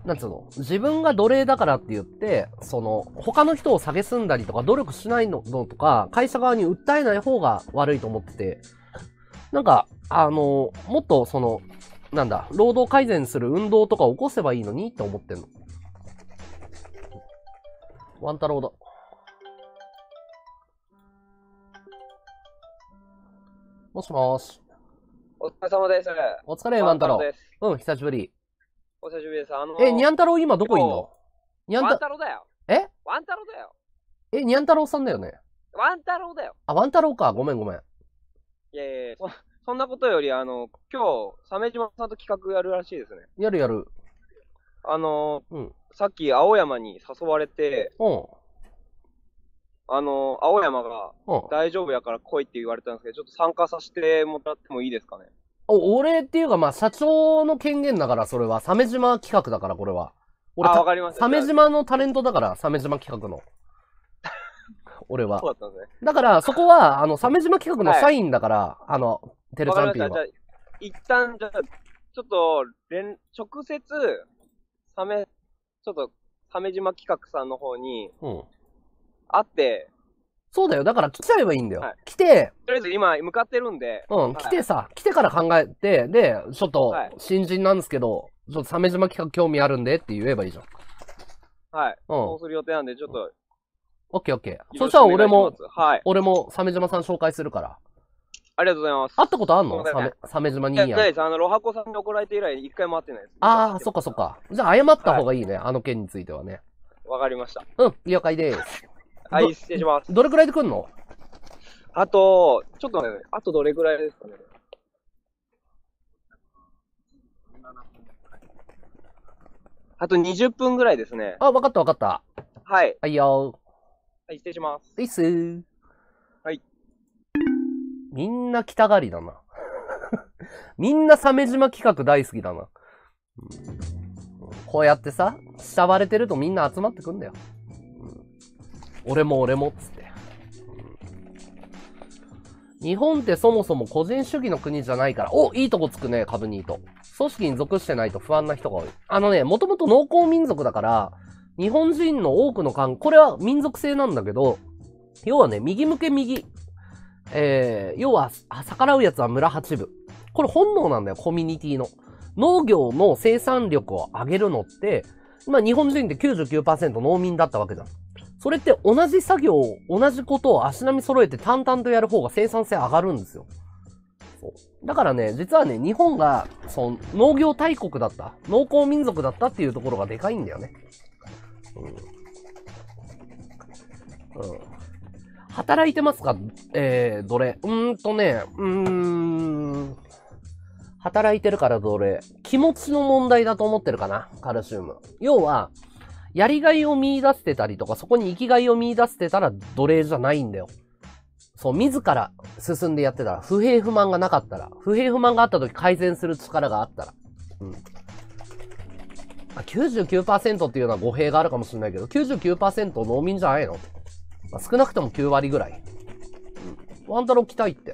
なんつうの、自分が奴隷だからって言って、その、他の人を蔑んだりとか、努力しないのとか、会社側に訴えない方が悪いと思ってて、なんか、あの、もっとその、なんだ、労働改善する運動とか起こせばいいのにって思ってんの。ワン太郎だ。もしもーし。お疲れ様です。お疲れ、ワン太郎。うん、久しぶり。お久しぶりです。あのー、え、ニャン太郎今どこいんの？ニャン太郎だよ。え？ワン太郎だよ。え、ニャン太郎さんだよね。ワン太郎だよ。あ、ワン太郎か。ごめんごめん。いやいやいや、そ、そんなことより、あの、今日、鮫島さんと企画やるらしいですね。やるやる。あのー、うん、さっき青山に誘われて、うん。あのー、青山が、うん、大丈夫やから来いって言われたんですけど、ちょっと参加させてもらってもいいですかね。俺っていうか、まあ、社長の権限だから、それは。鮫島企画だから、これは。俺、わかりました。鮫島のタレントだから、鮫島企画の。俺は。そうだったんですね。だから、そこは、あの、鮫島企画の社員だから、はい、あの、テレチャンピオンは。一旦、じゃあ、ちょっと、連、直接、鮫、ちょっと、鮫島企画さんの方に、うん。会って、そうだよ。だから来ちゃえばいいんだよ。はい、来て。とりあえず今向かってるんで。うん。来てさ、はい、来てから考えて、で、ちょっと新人なんですけど、はい、ちょっと鮫島企画興味あるんでって言えばいいじゃん。はい。うん。そうする予定なんで、ちょっと。オッケーオッケー。そしたら俺も、はい、俺も鮫島さん紹介するから。ありがとうございます。会ったことあんの？鮫島にやん。いや、ないです。あの、ロハコさんに怒られて以来一回も会ってないです。ああ、そっかそっか。じゃあ謝った方がいいね。はい、あの件についてはね。わかりました。うん。了解です。はい、失礼します。どれくらいで来んの？あと、ちょっと待って、あとどれくらいですかね。あとにじゅっぷんぐらいですね。あ、わかったわかった。はい。はいよー。はい、失礼します。いっすー。はい。みんな来たがりだな。みんな鮫島企画大好きだな。こうやってさ、慕われてるとみんな集まってくんだよ。俺も俺もっつって。日本ってそもそも個人主義の国じゃないから、お、いいとこつくね、株にと。組織に属してないと不安な人が多い。あのね、もともと農耕民族だから、日本人の多くの感、これは民族性なんだけど、要はね、右向け右。えー、要は、逆らうやつは村八分。これ本能なんだよ、コミュニティの。農業の生産力を上げるのって、今日本人って きゅうじゅうきゅうパーセント 農民だったわけじゃん。それって同じ作業を、同じことを足並み揃えて淡々とやる方が生産性上がるんですよ。そう。だからね、実はね、日本が、その、農業大国だった、農耕民族だったっていうところがでかいんだよね。うん。うん。働いてますか？えー、どれ？うーんとね、うーん。働いてるからどれ？気持ちの問題だと思ってるかな、カルシウム。要は、やりがいを見出してたりとか、そこに生きがいを見出してたら奴隷じゃないんだよ。そう、自ら進んでやってたら、不平不満がなかったら、不平不満があった時改善する力があったら。うん。きゅうじゅうきゅうパーセント っていうのは語弊があるかもしれないけど、きゅうじゅうきゅうパーセント 農民じゃないの？まあ、少なくともきゅうわりぐらい。うん。ワン太郎期待って。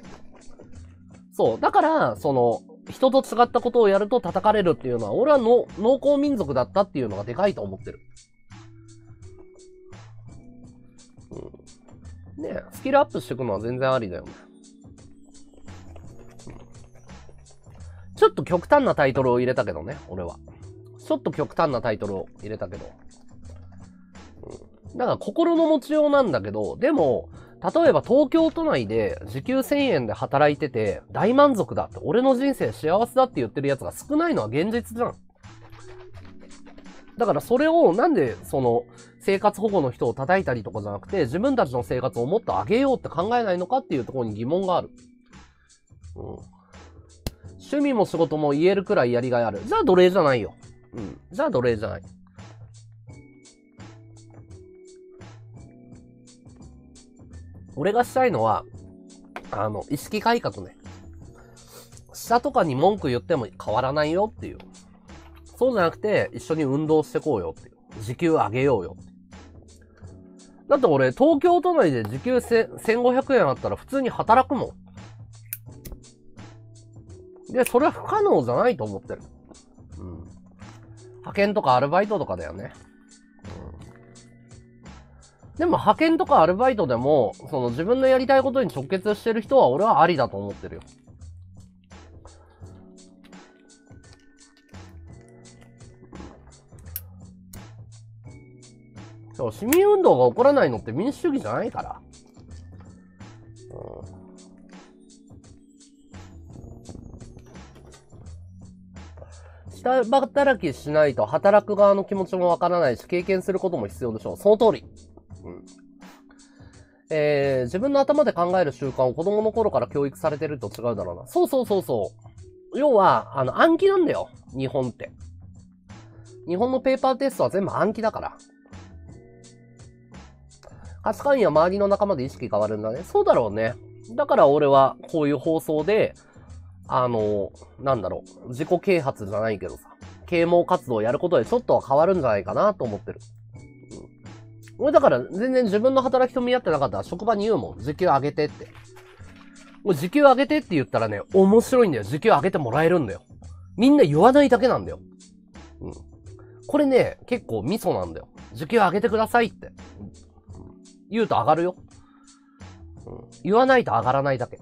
そう。だから、その、人と違ったことをやると叩かれるっていうのは、俺はの農耕民族だったっていうのがでかいと思ってる。うん、ねえ、スキルアップしていくのは全然ありだよね。ちょっと極端なタイトルを入れたけどね、俺は。ちょっと極端なタイトルを入れたけど。うん、だから心の持ちようなんだけど、でも、例えば東京都内で時給せんえんで働いてて大満足だって、俺の人生幸せだって言ってるやつが少ないのは現実じゃん。だからそれをなんでその生活保護の人を叩いたりとかじゃなくて、自分たちの生活をもっと上げようって考えないのかっていうところに疑問がある。うん。趣味も仕事も言えるくらいやりがいある。じゃあ奴隷じゃないよ。うん。じゃあ奴隷じゃない。俺がしたいのは、あの、意識改革ね。下とかに文句言っても変わらないよっていう。そうじゃなくて、一緒に運動してこうよっていう。時給上げようよっていう。だって俺、東京都内で時給せんごひゃくえんあったら普通に働くもん。で、それは不可能じゃないと思ってる。うん。派遣とかアルバイトとかだよね。でも派遣とかアルバイトでも、その自分のやりたいことに直結してる人は俺はありだと思ってるよ。そう、市民運動が起こらないのって民主主義じゃないから。うん、下働きしないと働く側の気持ちもわからないし、経験することも必要でしょう。その通り。うん、えー、自分の頭で考える習慣を子供の頃から教育されてると違うだろうな。そうそうそうそう。要は、あの、暗記なんだよ。日本って。日本のペーパーテストは全部暗記だから。価値観や周りの仲間で意識変わるんだね。そうだろうね。だから俺は、こういう放送で、あの、なんだろう、自己啓発じゃないけどさ、啓蒙活動をやることでちょっとは変わるんじゃないかなと思ってる。俺だから全然自分の働きと見合ってなかったら職場に言うもん。時給上げてって。もう時給上げてって言ったらね、面白いんだよ。時給上げてもらえるんだよ。みんな言わないだけなんだよ。うん。これね、結構ミソなんだよ。時給上げてくださいって。言うと上がるよ。うん。言わないと上がらないだけ。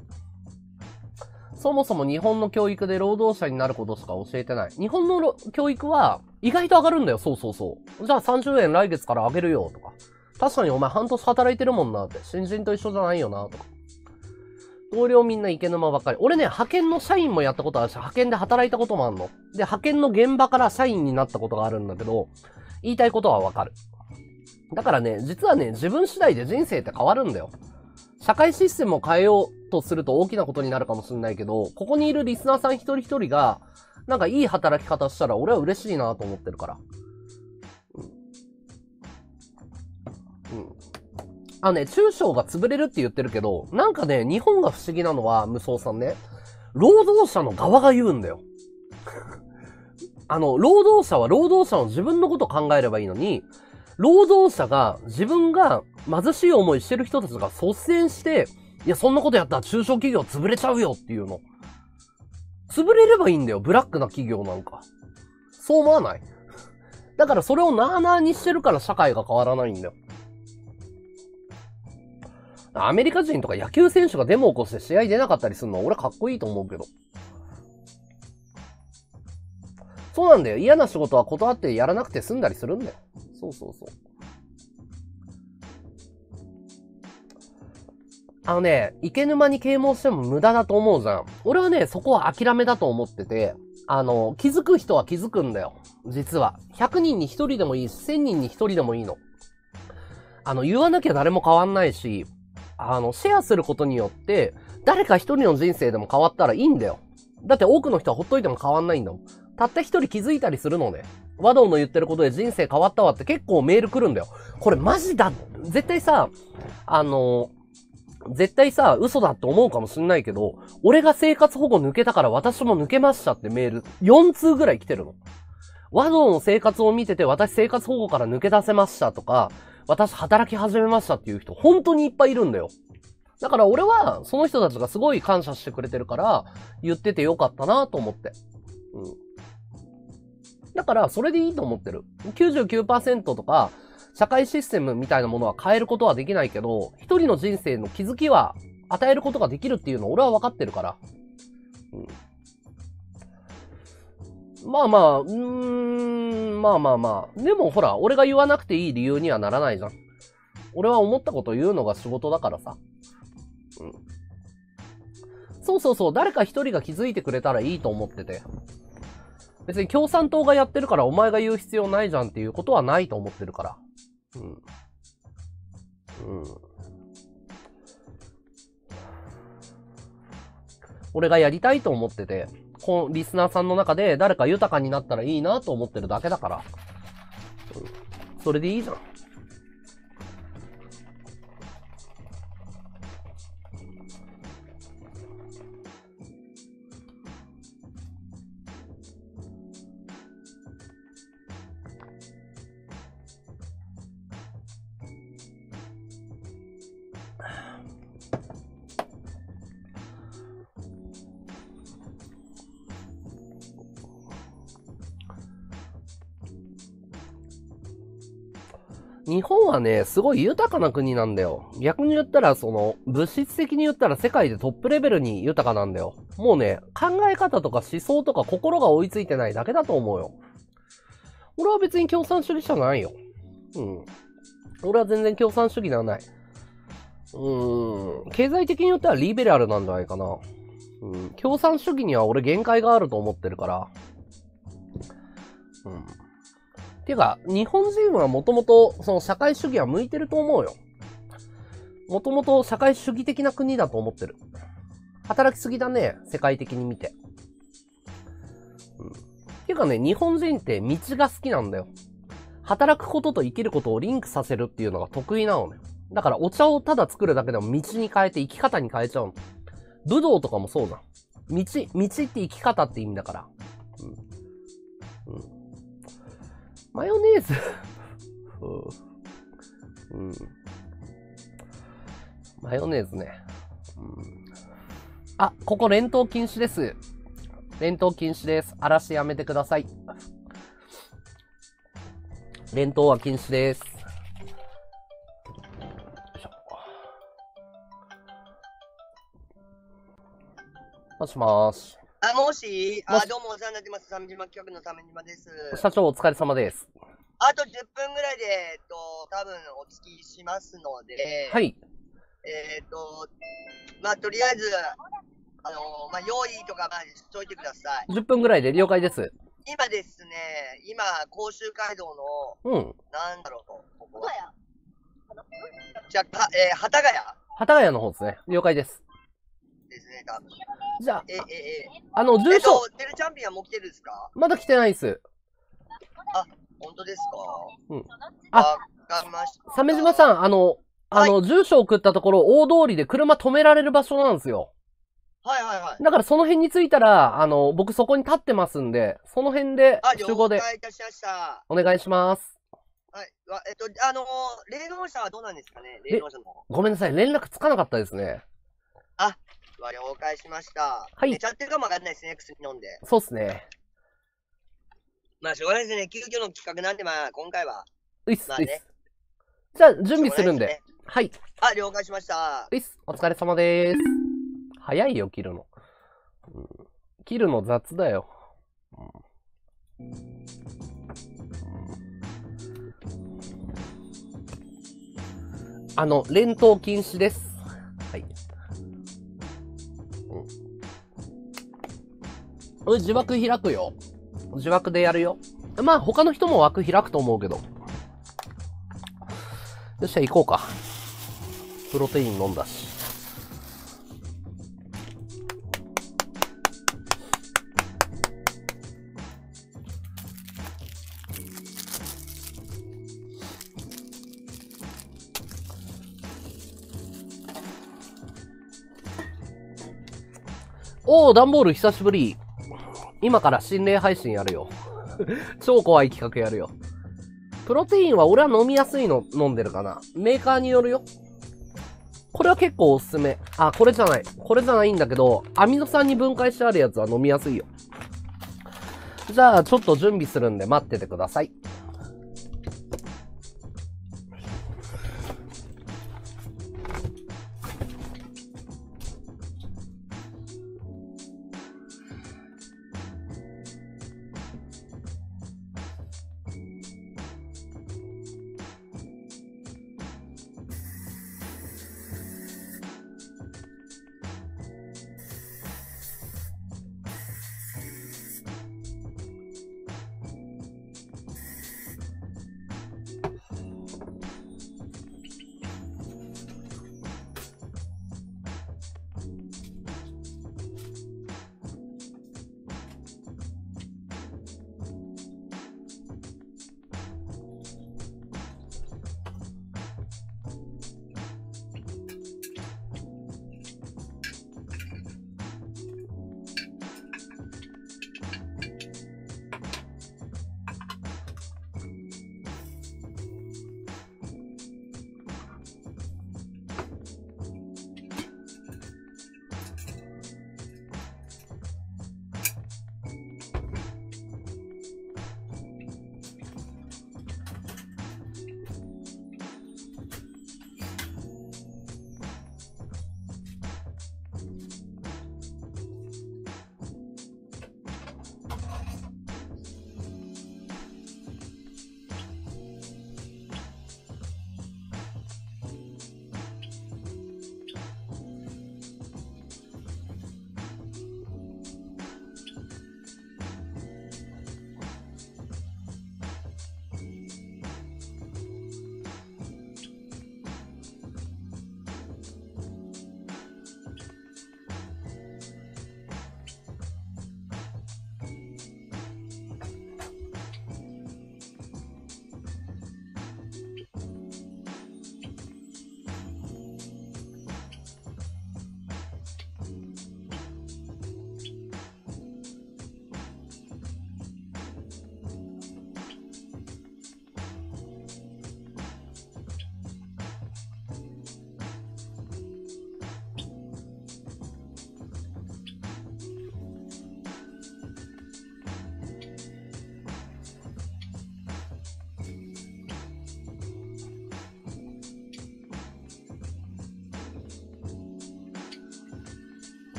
そもそも日本の教育で労働者になることしか教えてない。日本の教育は意外と上がるんだよ。そうそうそう。じゃあさんじゅうえん来月から上げるよとか。確かにお前半年働いてるもんなって。新人と一緒じゃないよなとか。同僚みんなイケ沼ばっかり。俺ね、派遣の社員もやったことあるし、派遣で働いたこともあるの。で、派遣の現場から社員になったことがあるんだけど、言いたいことはわかる。だからね、実はね、自分次第で人生って変わるんだよ。社会システムを変えようとすると大きなことになるかもしれないけど、ここにいるリスナーさん一人一人が、なんかいい働き方したら俺は嬉しいなと思ってるから。うん。うん。あのね、中小が潰れるって言ってるけど、なんかね、日本が不思議なのは、無双さんね、労働者の側が言うんだよ。あの、労働者は労働者の自分のことを考えればいいのに、労働者が自分が貧しい思いしてる人たちが率先して、いや、そんなことやったら中小企業潰れちゃうよっていうの。潰れればいいんだよ、ブラックな企業なんか。そう思わない？だからそれをなあなあにしてるから社会が変わらないんだよ。アメリカ人とか野球選手がデモを起こして試合出なかったりするのは俺かっこいいと思うけど。そうなんだよ。嫌な仕事は断ってやらなくて済んだりするんだよ。そうそうそう。あのね、池沼に啓蒙しても無駄だと思うじゃん。俺はね、そこは諦めだと思ってて、あの、気づく人は気づくんだよ。実は。ひゃくにんにひとりでもいいし、せんにんにひとりでもいいの。あの、言わなきゃ誰も変わんないし、あの、シェアすることによって、誰かひとりの人生でも変わったらいいんだよ。だって多くの人はほっといても変わんないんだもん。たった一人気づいたりするのね。和道の言ってることで人生変わったわって結構メール来るんだよ。これマジだ。絶対さ、あの、絶対さ、嘘だって思うかもしんないけど、俺が生活保護抜けたから私も抜けましたってメールよん通ぐらい来てるの。和道の生活を見てて私生活保護から抜け出せましたとか、私働き始めましたっていう人本当にいっぱいいるんだよ。だから俺はその人たちがすごい感謝してくれてるから言っててよかったなと思って。うん。だから、それでいいと思ってる。きゅうじゅうきゅうパーセント とか、社会システムみたいなものは変えることはできないけど、一人の人生の気づきは与えることができるっていうのを俺は分かってるから。うん、まあまあ、うーん、まあまあまあ。でもほら、俺が言わなくていい理由にはならないじゃん。俺は思ったことを言うのが仕事だからさ。うん、そうそうそう、誰か一人が気づいてくれたらいいと思ってて。別に共産党がやってるからお前が言う必要ないじゃんっていうことはないと思ってるから。うん。うん。俺がやりたいと思ってて、このリスナーさんの中で誰か豊かになったらいいなと思ってるだけだから。うん、それでいいじゃん。日本はね、すごい豊かな国なんだよ。逆に言ったら、その、物質的に言ったら世界でトップレベルに豊かなんだよ。もうね、考え方とか思想とか心が追いついてないだけだと思うよ。俺は別に共産主義者じゃないよ。うん。俺は全然共産主義ではない。うーん。経済的に言ったらリベラルなんじゃないかな。うん。共産主義には俺限界があると思ってるから。うん。ていうか、日本人はもともと、その社会主義は向いてると思うよ。もともと社会主義的な国だと思ってる。働きすぎだね、世界的に見て。うん。ていうかね、日本人って道が好きなんだよ。働くことと生きることをリンクさせるっていうのが得意なのね。だからお茶をただ作るだけでも道に変えて生き方に変えちゃうの。武道とかもそうな。道、道って生き方って意味だから。うん。うん。マヨネーズ、うん、マヨネーズね、うん、あ、ここ連投禁止です。連投禁止です。荒らしやめてください。連投は禁止です。もしもーし。あ、もし、あ、どうもお世話になってます。鮫島企画の鮫島です。社長、お疲れ様です。あとじゅっぷんぐらいで、えっと、多分お付きしますので、はい。えっと、まあ、とりあえず、あの、まあ、用意とか、まあ、しといてください。じゅっぷんぐらいで了解です。今ですね、今、甲州街道の、うん。なんだろう、ここは。じゃあ、は、えー、幡ヶ谷。幡ヶ谷の方ですね。了解です。ですね、多分。じゃあ、えええあの、住所。えっと、テルチャンピオンはもう来てるんですか？まだ来てないです。あ、本当ですか？うん。あ、わかりました。鮫島さん、あの、あの、はい、住所送ったところ、大通りで車止められる場所なんですよ。はいはいはい。だからその辺に着いたら、あの、僕そこに立ってますんで、その辺で、集合で。了解いたしました。お願いします。はい。えっと、あの、霊能者はどうなんですかね？霊能者の方。ごめんなさい、連絡つかなかったですね。あ、了解しました。はい。寝ちゃってるかもわかんないですね、薬飲んで。そうっすね。まあ、しょうがないですね。急遽の企画なんで、まあ、今回は。ういっす。まあね。じゃあ、準備するんで。はい。あ、了解しました。ういっす。お疲れ様でーす。早いよ、切るの。うん、切るの雑だよ。うんあの、連投禁止です。俺、自枠開くよ。自枠でやるよ。まあ、他の人も枠開くと思うけど。よっしゃ、行こうか。プロテイン飲んだし。おー、段ボール久しぶり。今から心霊配信やるよ。超怖い企画やるよ。プロテインは俺は飲みやすいの飲んでるかな。メーカーによるよ。これは結構おすすめ。あ、これじゃない。これじゃないんだけど、アミノ酸に分解してあるやつは飲みやすいよ。じゃあ、ちょっと準備するんで待っててください。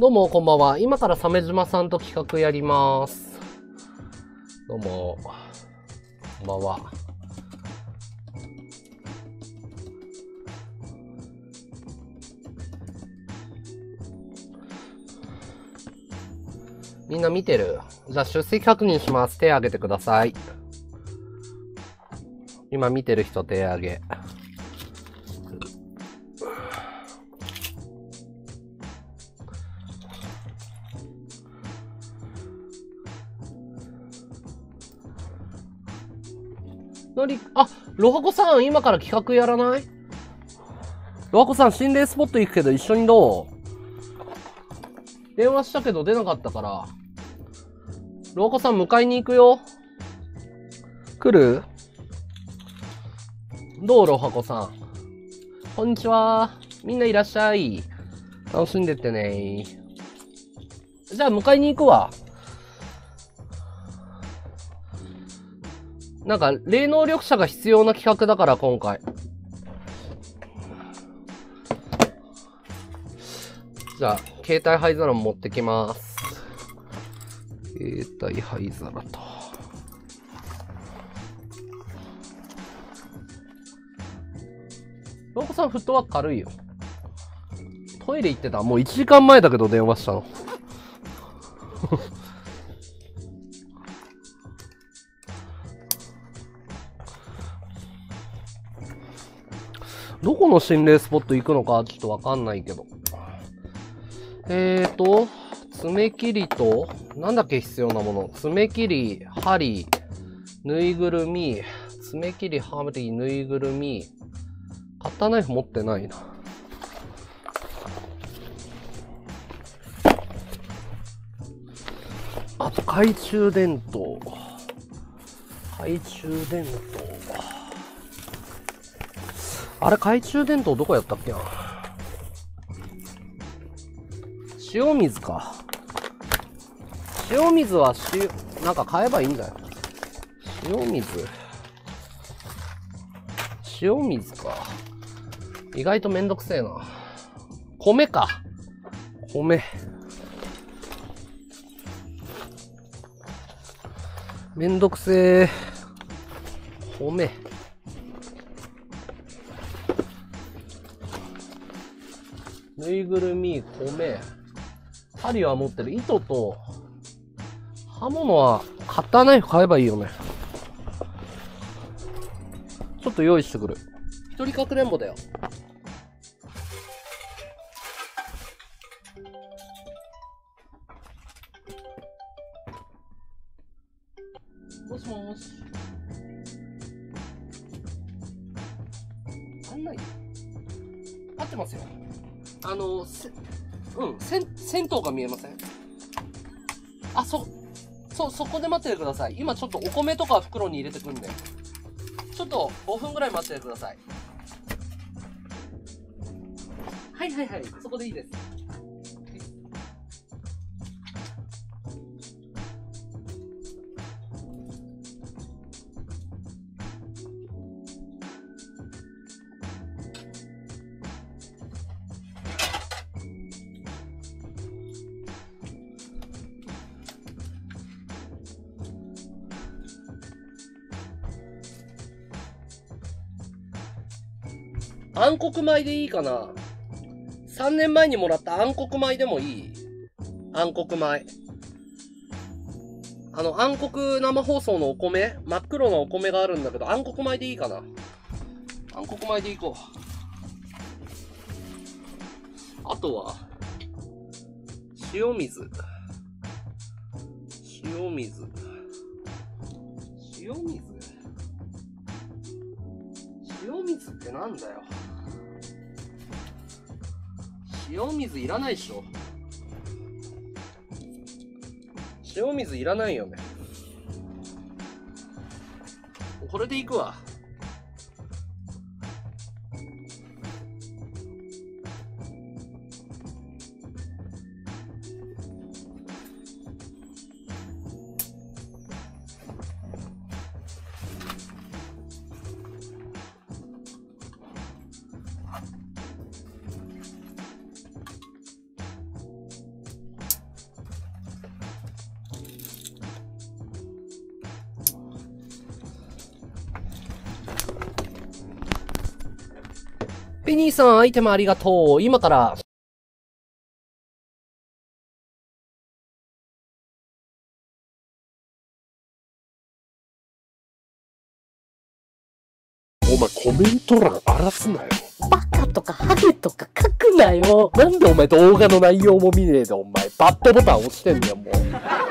どうもこんばんは。今から鮫島さんと企画やります。どうも、こんばんは。みんな見てる？じゃあ出席確認します。手挙げてください。今見てる人手挙げ。のり、あ、ロハコさん、今から企画やらない？ロハコさん、心霊スポット行くけど一緒にどう？電話したけど出なかったから。ロハコさん、迎えに行くよ。来る？どうロハコさん。こんにちは。みんないらっしゃい。楽しんでってね。じゃあ、迎えに行くわ。なんか、霊能力者が必要な企画だから、今回。じゃあ、携帯灰皿も持ってきます。携帯灰皿と。ロコさん、フットワーク軽いよ。トイレ行ってた。もういちじかんまえだけど、電話したの。どこの心霊スポット行くのかちょっとわかんないけど。えーと、爪切りと、なんだっけ必要なもの。爪切り、針、ぬいぐるみ、爪切り、針、ぬいぐるみ。カッターナイフ持ってないな。あと、懐中電灯。懐中電灯。あれ、懐中電灯どこやったっけな。塩水か。塩水は塩、なんか買えばいいんだよ。塩水。塩水か。意外とめんどくせえな。米か。米。めんどくせえ。米。ぬいぐるみ、米、針は持ってる。糸と、刃物はカッターナイフ買えばいいよね。ちょっと用意してくる。一人かくれんぼだよ。もしもし。案内。合ってますよ。あの、せ、うん、せ、銭湯が見えません？あ、そ、そ、そこで待っててください。今ちょっとお米とか袋に入れてくんで。ちょっとごふんぐらい待っててください。はいはいはい、そこでいいです。暗黒米でいいかな。さんねんまえにもらった暗黒米でもいい。暗黒米。あの、暗黒生放送のお米、真っ黒のお米があるんだけど、暗黒米でいいかな。暗黒米でいこう。あとは、塩水。塩水。塩水。塩水ってなんだよ。塩水いらないでしょ。塩水いらないよね。これでいくわ。ペニーさん、アイテムありがとう。今から、お前コメント欄荒らすなよ。バカとかハゲとか書くなよ。なんでお前動画の内容も見ねえでお前バッドボタン押してんだよもう。